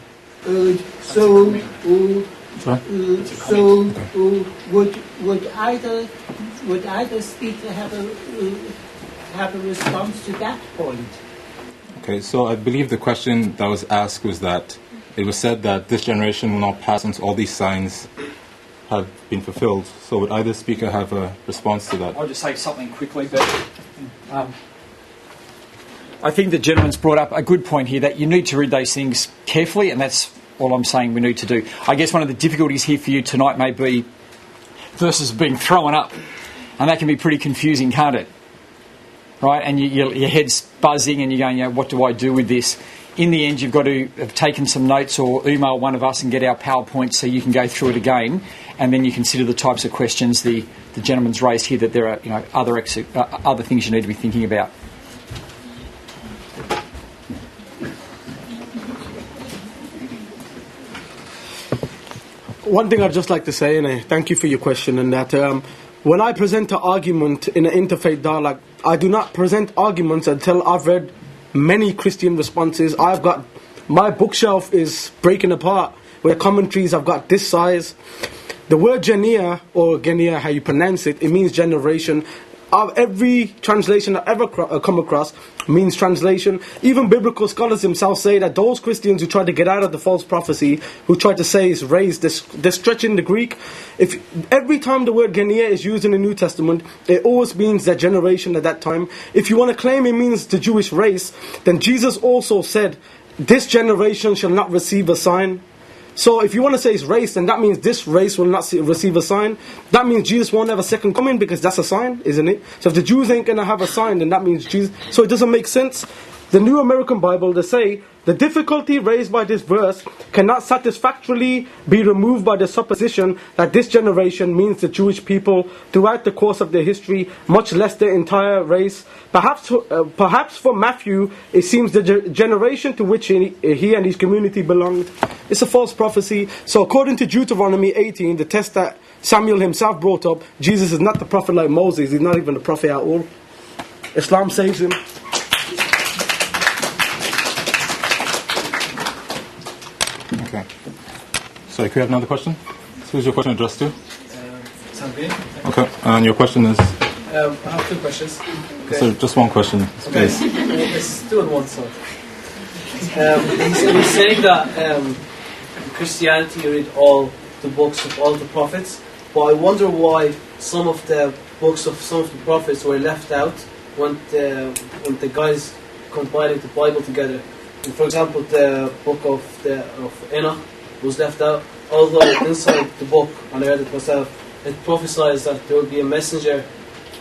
Would either speaker have a response to that point? Okay, so I believe the question that was asked was that it was said that this generation will not pass until all these signs have been fulfilled. So would either speaker have a response to that? I'll just say something quickly, but I think the gentleman's brought up a good point here, that you need to read those things carefully, and that's all I'm saying we need to do. I guess one of the difficulties here for you tonight may be verses being thrown up, and that can be pretty confusing, can't it? Right, and your head's buzzing and you're going, what do I do with this? In the end, you've got to have taken some notes or email one of us and get our PowerPoint so you can go through it again, and then you consider the types of questions the gentleman's raised here, that there are other things you need to be thinking about. One thing I'd just like to say, and I thank you for your question, and that when I present an argument in an interfaith dialogue, I do not present arguments until I've read many Christian responses. I've got, my bookshelf is breaking apart with commentaries. I've got this size. The word genea, or genea, how you pronounce it, it means generation. Every translation I've ever come across means translation. Even biblical scholars themselves say that those Christians who try to get out of the false prophecy, who try to say it's raised, they're stretching the Greek. If every time the word genea is used in the New Testament, it always means that generation at that time. If you want to claim it means the Jewish race, then Jesus also said, "This generation shall not receive a sign." So if you want to say it's race, then that means this race will not receive a sign. That means Jesus won't have a second coming, because that's a sign, isn't it? So if the Jews ain't going to have a sign, then that means Jesus... So it doesn't make sense. The New American Bible, they say, the difficulty raised by this verse cannot satisfactorily be removed by the supposition that this generation means the Jewish people throughout the course of their history, much less their entire race. Perhaps for Matthew, it seems the generation to which he and his community belonged. It's a false prophecy. So according to Deuteronomy 18, the text that Samuel himself brought up, Jesus is not the prophet like Moses. He's not even a prophet at all. Islam saves him. Okay. Sorry, could we have another question? Who's your question addressed to? Sanbir. Okay, and your question is? I have 2 questions. Okay. So just one question, please. Okay. It's 2 on one side. He's saying that Christianity, you read all the books of all the prophets, but I wonder why some of the books of some of the prophets were left out when the guys compiling the Bible together. And for example, the book of Enoch was left out, although inside the book, and I read it myself, it prophesies that there will be a messenger,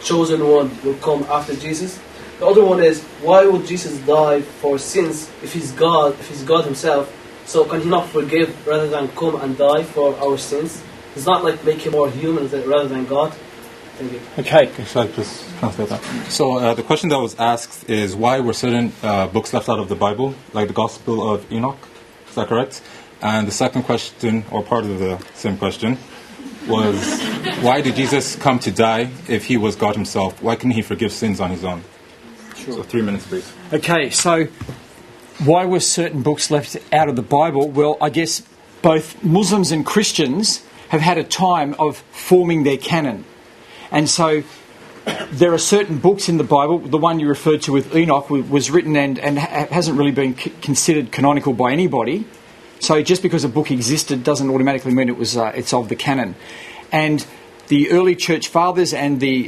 chosen one, will come after Jesus. The other one is, why would Jesus die for sins if he's God himself? So can he not forgive rather than come and die for our sins? Does that like make him more human rather than God? Thank you. Okay, shall I just translate that? So the question that was asked is, why were certain books left out of the Bible, like the Gospel of Enoch? Is that correct? And the second question, or part of the same question, was why did Jesus come to die if he was God himself? Why couldn't he forgive sins on his own? Sure. So 3 minutes, please. Okay, so why were certain books left out of the Bible? Well, I guess both Muslims and Christians have had a time of forming their canon. And so there are certain books in the Bible. The one you referred to with Enoch was written and hasn't really been considered canonical by anybody. So just because a book existed doesn't automatically mean it's of the canon. And the early church fathers and the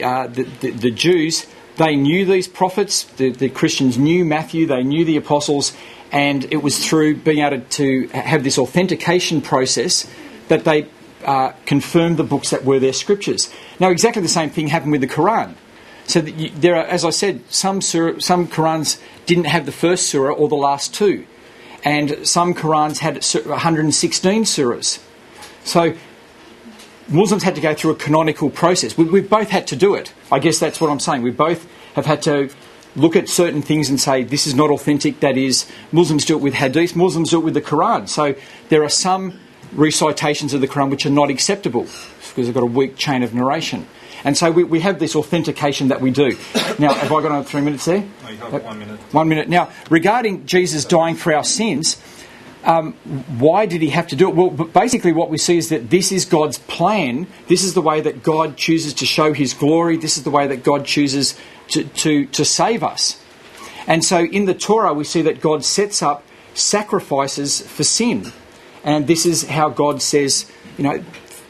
Jews, they knew these prophets. The Christians knew Matthew, they knew the apostles, and it was through being able to have this authentication process that they confirmed the books that were their scriptures. Now, exactly the same thing happened with the Quran. So that there are, as I said, some Qurans didn't have the first surah or the last two. And some Qurans had 116 surahs. So Muslims had to go through a canonical process. We've both had to do it. I guess that's what I'm saying. We both have had to look at certain things and say, this is not authentic, that is. Muslims do it with hadith, Muslims do it with the Quran. So there are some recitations of the Quran which are not acceptable because they've got a weak chain of narration. And so we have this authentication that we do. Now, have I got another 3 minutes there? No, you have 1 minute. 1 minute. Now, regarding Jesus dying for our sins, why did he have to do it? Well, basically what we see is that this is God's plan. This is the way that God chooses to show his glory. This is the way that God chooses to save us. And so in the Torah, we see that God sets up sacrifices for sin. And this is how God says, you know,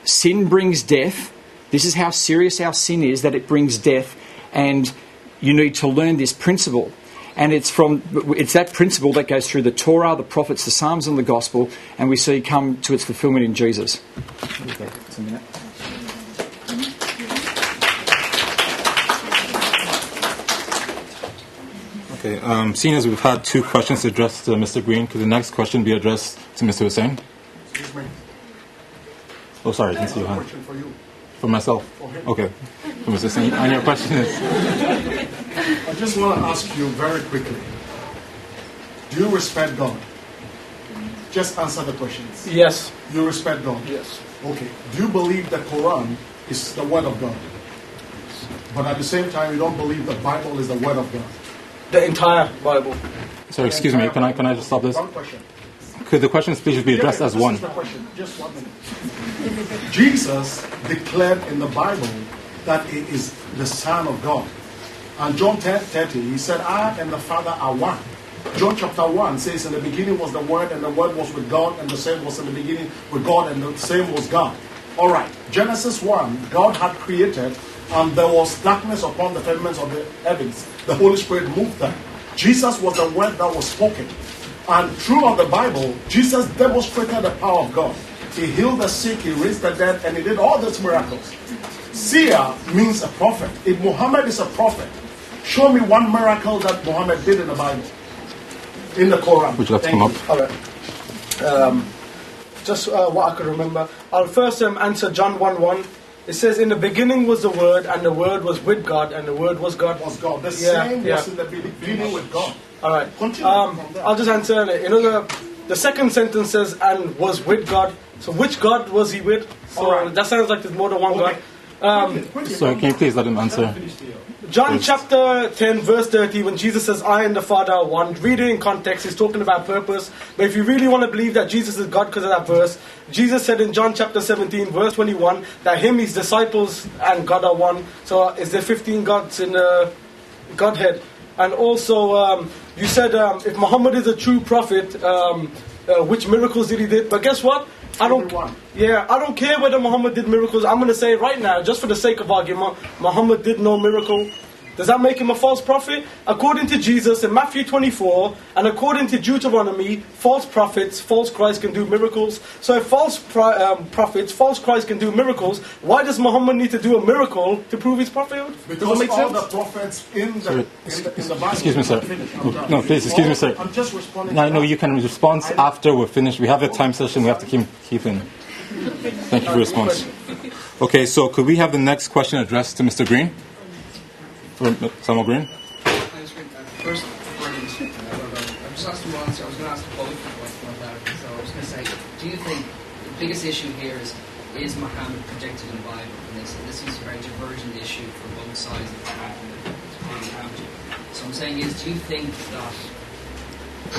sin brings death. This is how serious our sin is, that it brings death, and you need to learn this principle. And it's that principle that goes through the Torah, the prophets, the Psalms, and the Gospel, and we see come to its fulfillment in Jesus. Okay, it's a minute. Okay, seeing as we've had two questions addressed to Mr. Green, could the next question be addressed to Mr. Hussain? Excuse me. Oh, sorry, I didn't see your hand. Question for you. For myself. Okay. And your question is? I just want to ask you very quickly. Do you respect God? Just answer the questions. Yes. You respect God? Yes. Okay. Do you believe the Quran is the word of God? But at the same time, you don't believe the Bible is the word of God? The entire Bible. Sorry, excuse me. Can I just stop this? One question. Could the questions please be addressed as one? This is the question. Just 1 minute. Jesus declared in the Bible that he is the Son of God. And John 10:30, he said, I and the Father are one. John chapter 1 says, in the beginning was the Word, and the Word was with God, and the same was in the beginning with God, and the same was God. All right. Genesis 1, God had created, and there was darkness upon the firmament of the heavens. The Holy Spirit moved them. Jesus was the Word that was spoken. And throughout the Bible, Jesus demonstrated the power of God. He healed the sick, he raised the dead, and he did all these miracles. Seer means a prophet. If Muhammad is a prophet, show me one miracle that Muhammad did in the Bible, in the Quran. Would you like to come up? All right. What I could remember. I'll first answer John 1:1. It says, in the beginning was the Word, and the Word was with God, and the Word was God. Was God. The same was in the beginning with God. All right. I'll just answer it. You know, the second sentence says, and was with God. So which God was he with? So right. That sounds like there's more than one God. So can you please let him answer? John chapter 10, verse 30, when Jesus says, I and the Father are one. Read it in context. He's talking about purpose. But if you really want to believe that Jesus is God because of that verse, Jesus said in John chapter 17, verse 21, that him, his disciples, and God are one. So is there 15 gods in the Godhead? And also, you said if Muhammad is a true prophet, which miracles did he do? But guess what? I don't care whether Muhammad did miracles. I'm going to say it right now, just for the sake of argument, Muhammad did no miracle. Does that make him a false prophet? According to Jesus in Matthew 24, and according to Deuteronomy, false prophets, false Christ can do miracles. So if false prophets, false Christ can do miracles, why does Muhammad need to do a miracle to prove his prophethood? Because make all sense? The prophets in the Bible... Excuse me, sir. No, please, excuse me, sir. I'm just responding. No, you can respond after we're finished. We have a time session. We have to keep in. Thank you for your response. Okay, so could we have the next question addressed to Mr. Green? Samuel Green? First, I'm just asking once, I was going to ask the public about that. So I was going to say, do you think the biggest issue here is Muhammad predicted in the Bible? And this seems a very divergent issue for both sides of the Bible. So I'm saying is, do you think that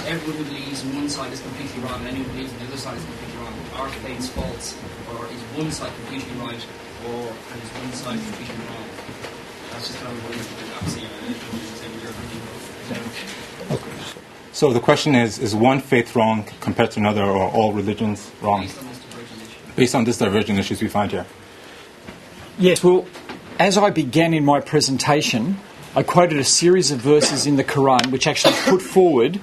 everyone who believes in one side is completely wrong and anyone who believes in the other side is completely wrong? Are faiths false? Or is one side completely right? Or is one side completely wrong? So the question is one faith wrong compared to another, or all religions wrong? Based on this divergent issues we find here. Yes, well, as I began in my presentation, I quoted a series of verses in the Quran which actually put forward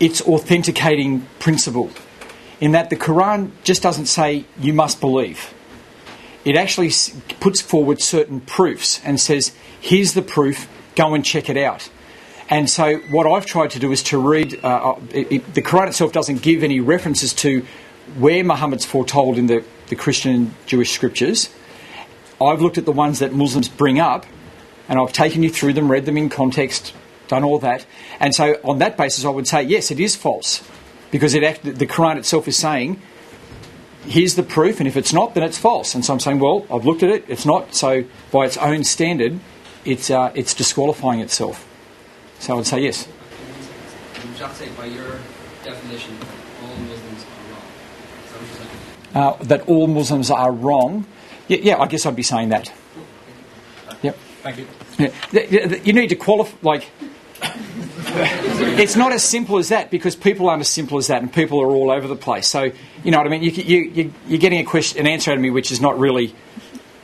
its authenticating principle, in that the Quran just doesn't say, you must believe. It actually puts forward certain proofs and says, here's the proof, go and check it out. And so what I've tried to do is to read, the Quran itself doesn't give any references to where Muhammad's foretold in the Christian and Jewish scriptures. I've looked at the ones that Muslims bring up, and I've taken you through them, read them in context, done all that. And so on that basis, I would say, yes, it is false, because the Quran itself is saying, here's the proof, and if it's not, then it's false. And so I'm saying, well, I've looked at it, it's not. So by its own standard, it's disqualifying itself. So I would say yes. Would you say by your definition, all Muslims are wrong? That all Muslims are wrong? Yeah, I guess I'd be saying that. Yep. Thank you. Yeah. You need to qualify, like... It's not as simple as that, because people aren't as simple as that, and people are all over the place. So, you know what I mean? You're getting an answer out of me which is not really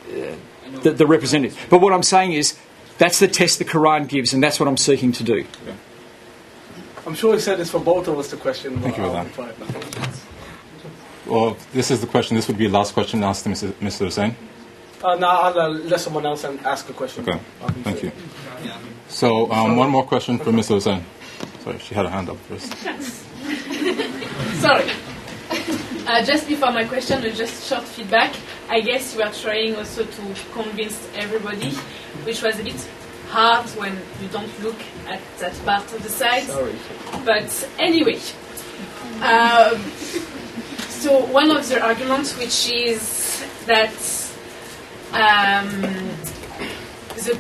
the representative. But what I'm saying is, that's the test the Quran gives, and that's what I'm seeking to do. Yeah. I'm sure he said this for both of us, the question. Thank you, Adhan. Well, this is the question. This would be the last question asked to Mr. Hussain. No, I'll let someone else ask a question. Okay, thank you. Yeah. So, one more question for Ms. Hussain. Sorry, she had her hand up first. Sorry. Just before my question, just short feedback. I guess you are trying also to convince everybody, which was a bit hard when you don't look at that part of the site. Sorry. But anyway, so one of the arguments, which is that the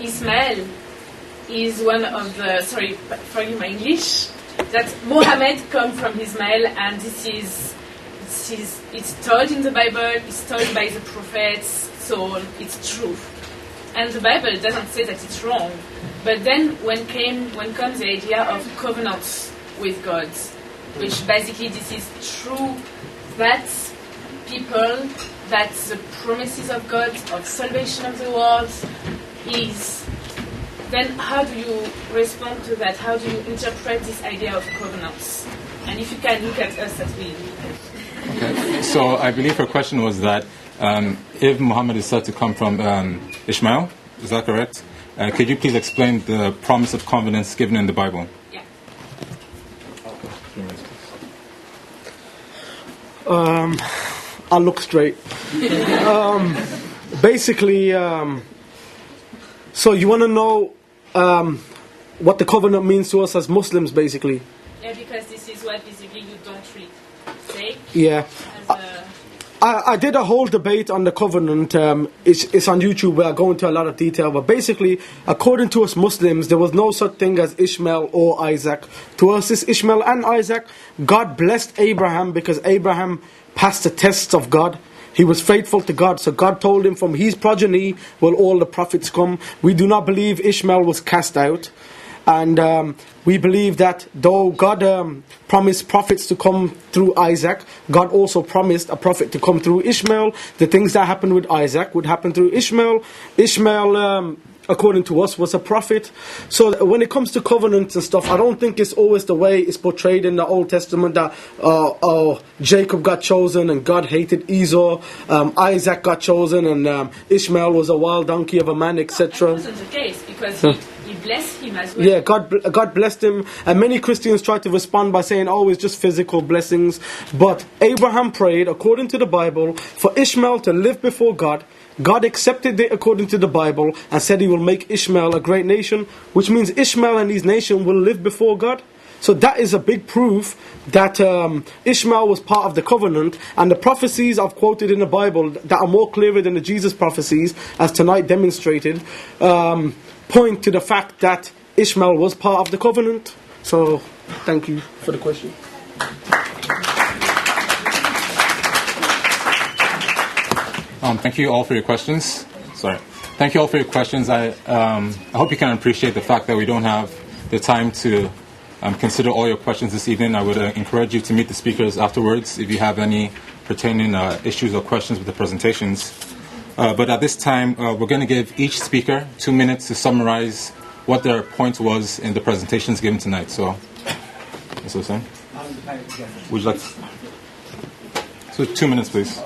Ishmael is one of the, sorry, forgive my English, that Muhammad comes from Ishmael, and this is it's told in the Bible, it's told by the prophets, so it's true. And the Bible doesn't say that it's wrong. But then when comes the idea of covenant with God, which basically this is true that people, that the promises of God, of salvation of the world is... Then how do you respond to that? How do you interpret this idea of covenants? And if you can look at us, that we... Okay. So I believe her question was that if Muhammad is said to come from Ishmael, is that correct? Could you please explain the promise of covenants given in the Bible? Yeah. I'll look straight. Basically, so you want to know... what the covenant means to us as Muslims, basically. Yeah, because this is what basically you don't really say. Yeah. I did a whole debate on the covenant. It's on YouTube, where I go into a lot of detail. But basically, according to us Muslims, there was no such thing as Ishmael or Isaac. To us, it's Ishmael and Isaac. God blessed Abraham because Abraham passed the tests of God. He was faithful to God, so God told him from his progeny will all the prophets come. We do not believe Ishmael was cast out. And we believe that though God promised prophets to come through Isaac, God also promised a prophet to come through Ishmael. The things that happened with Isaac would happen through Ishmael. Ishmael, according to us, was a prophet. So when it comes to covenants and stuff, I don't think it's always the way it's portrayed in the Old Testament that Jacob got chosen and God hated Esau, Isaac got chosen and Ishmael was a wild donkey of a man, etc. That wasn't the case, because he blessed him as well. Yeah, God blessed him. And many Christians try to respond by saying, oh, it's just physical blessings. But Abraham prayed, according to the Bible, for Ishmael to live before God. God accepted it according to the Bible and said he will make Ishmael a great nation, which means Ishmael and his nation will live before God. So that is a big proof that Ishmael was part of the covenant, and the prophecies I've quoted in the Bible that are more clearer than the Jesus prophecies, as tonight demonstrated, point to the fact that Ishmael was part of the covenant. So thank you for the question. Thank you all for your questions. Sorry. Thank you all for your questions. I hope you can appreciate the fact that we don't have the time to consider all your questions this evening. I would encourage you to meet the speakers afterwards if you have any pertaining issues or questions with the presentations. But at this time, we're going to give each speaker 2 minutes to summarize what their point was in the presentations given tonight. So, Mr. Hussain, would you like to... So 2 minutes, please.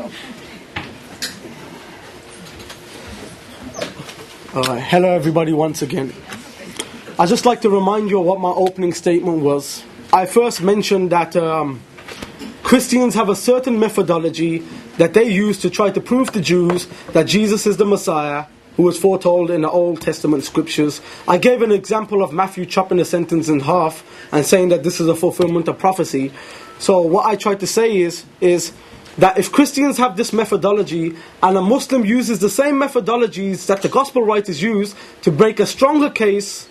Hello everybody once again. I'd just like to remind you of what my opening statement was. I first mentioned that Christians have a certain methodology that they use to try to prove to Jews that Jesus is the Messiah who was foretold in the Old Testament scriptures. I gave an example of Matthew chopping a sentence in half and saying that this is a fulfillment of prophecy. So what I tried to say is that if Christians have this methodology and a Muslim uses the same methodologies that the gospel writers use to break a stronger case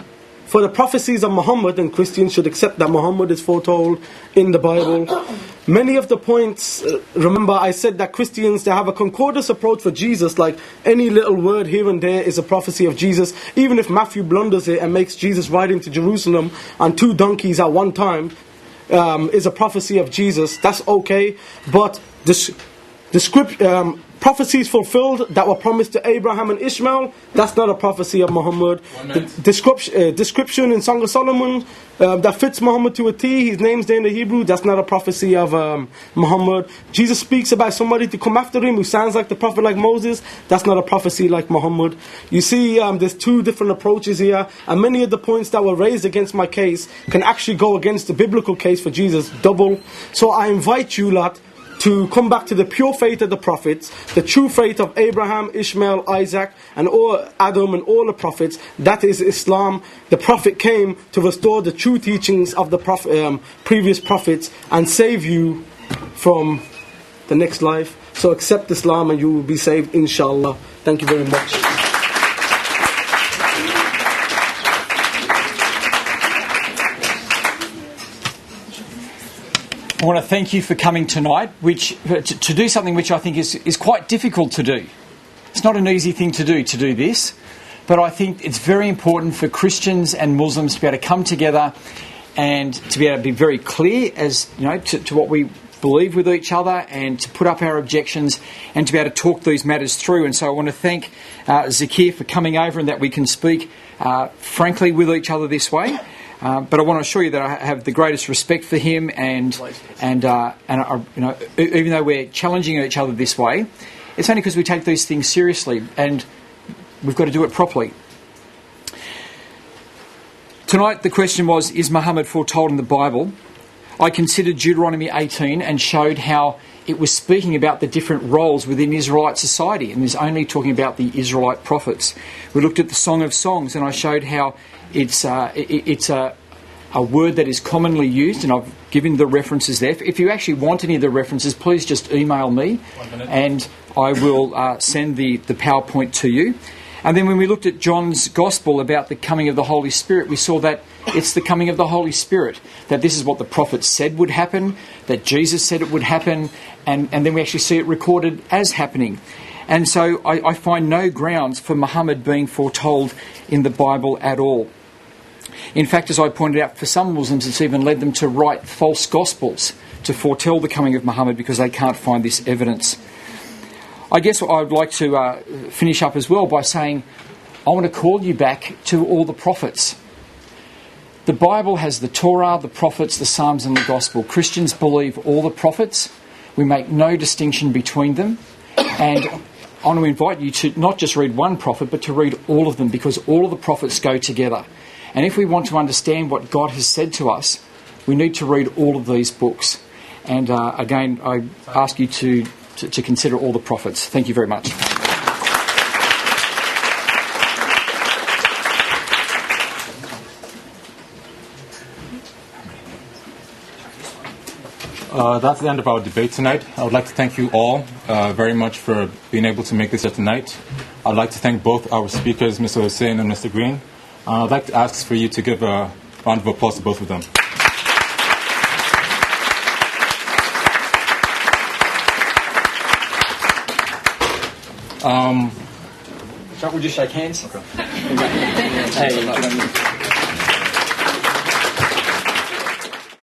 for the prophecies of Muhammad, then Christians should accept that Muhammad is foretold in the Bible. Many of the points, remember I said that Christians, they have a concordance approach for Jesus, like any little word here and there is a prophecy of Jesus. Even if Matthew blunders it and makes Jesus ride into Jerusalem on 2 donkeys at one time, is a prophecy of Jesus, that's okay. But the script, prophecies fulfilled that were promised to Abraham and Ishmael, that's not a prophecy of Muhammad. The description in Song of Solomon that fits Muhammad to a T, his name's there in the Hebrew, that's not a prophecy of Muhammad. Jesus speaks about somebody to come after him who sounds like the prophet, like Moses, that's not a prophecy like Muhammad. You see, there's 2 different approaches here, and many of the points that were raised against my case can actually go against the biblical case for Jesus double. So I invite you lot to come back to the pure faith of the prophets, the true faith of Abraham, Ishmael, Isaac, and all Adam and all the prophets. That is Islam. The prophet came to restore the true teachings of the previous prophets and save you from the next life. So accept Islam and you will be saved, inshallah. Thank you very much. I want to thank you for coming tonight, to do something which I think is quite difficult to do. It's not an easy thing to do this, but I think it's very important for Christians and Muslims to be able to come together and to be able to be very clear as you know to what we believe with each other, and to put up our objections and to be able to talk these matters through. And so I want to thank Zakir for coming over, and that we can speak frankly with each other this way. But I want to assure you that I have the greatest respect for him, and even though we're challenging each other this way, it's only because we take these things seriously, and we've got to do it properly. Tonight the question was, is Muhammad foretold in the Bible? I considered Deuteronomy 18 and showed how it was speaking about the different roles within Israelite society, and is only talking about the Israelite prophets. We looked at the Song of Songs, and I showed how It's a word that is commonly used, and I've given the references there. If you actually want any of the references, please just email me, and I will send the PowerPoint to you. And then when we looked at John's Gospel about the coming of the Holy Spirit, we saw that it's the coming of the Holy Spirit, that this is what the prophets said would happen, that Jesus said it would happen, and then we actually see it recorded as happening. And so I find no grounds for Muhammad being foretold in the Bible at all. In fact, as I pointed out, for some Muslims it's even led them to write false gospels to foretell the coming of Muhammad because they can't find this evidence. I guess I'd like to finish up as well by saying I want to call you back to all the prophets. The Bible has the Torah, the prophets, the Psalms and the Gospel. Christians believe all the prophets. We make no distinction between them. And I want to invite you to not just read one prophet, but to read all of them, because all of the prophets go together. And if we want to understand what God has said to us, we need to read all of these books. And again, I ask you to consider all the prophets. Thank you very much. That's the end of our debate tonight. I would like to thank you all very much for being able to make this here tonight. I'd like to thank both our speakers, Mr. Hussain and Mr. Green. I'd like to ask for you to give a round of applause to both of them. Would you shake hands? Okay. Hey.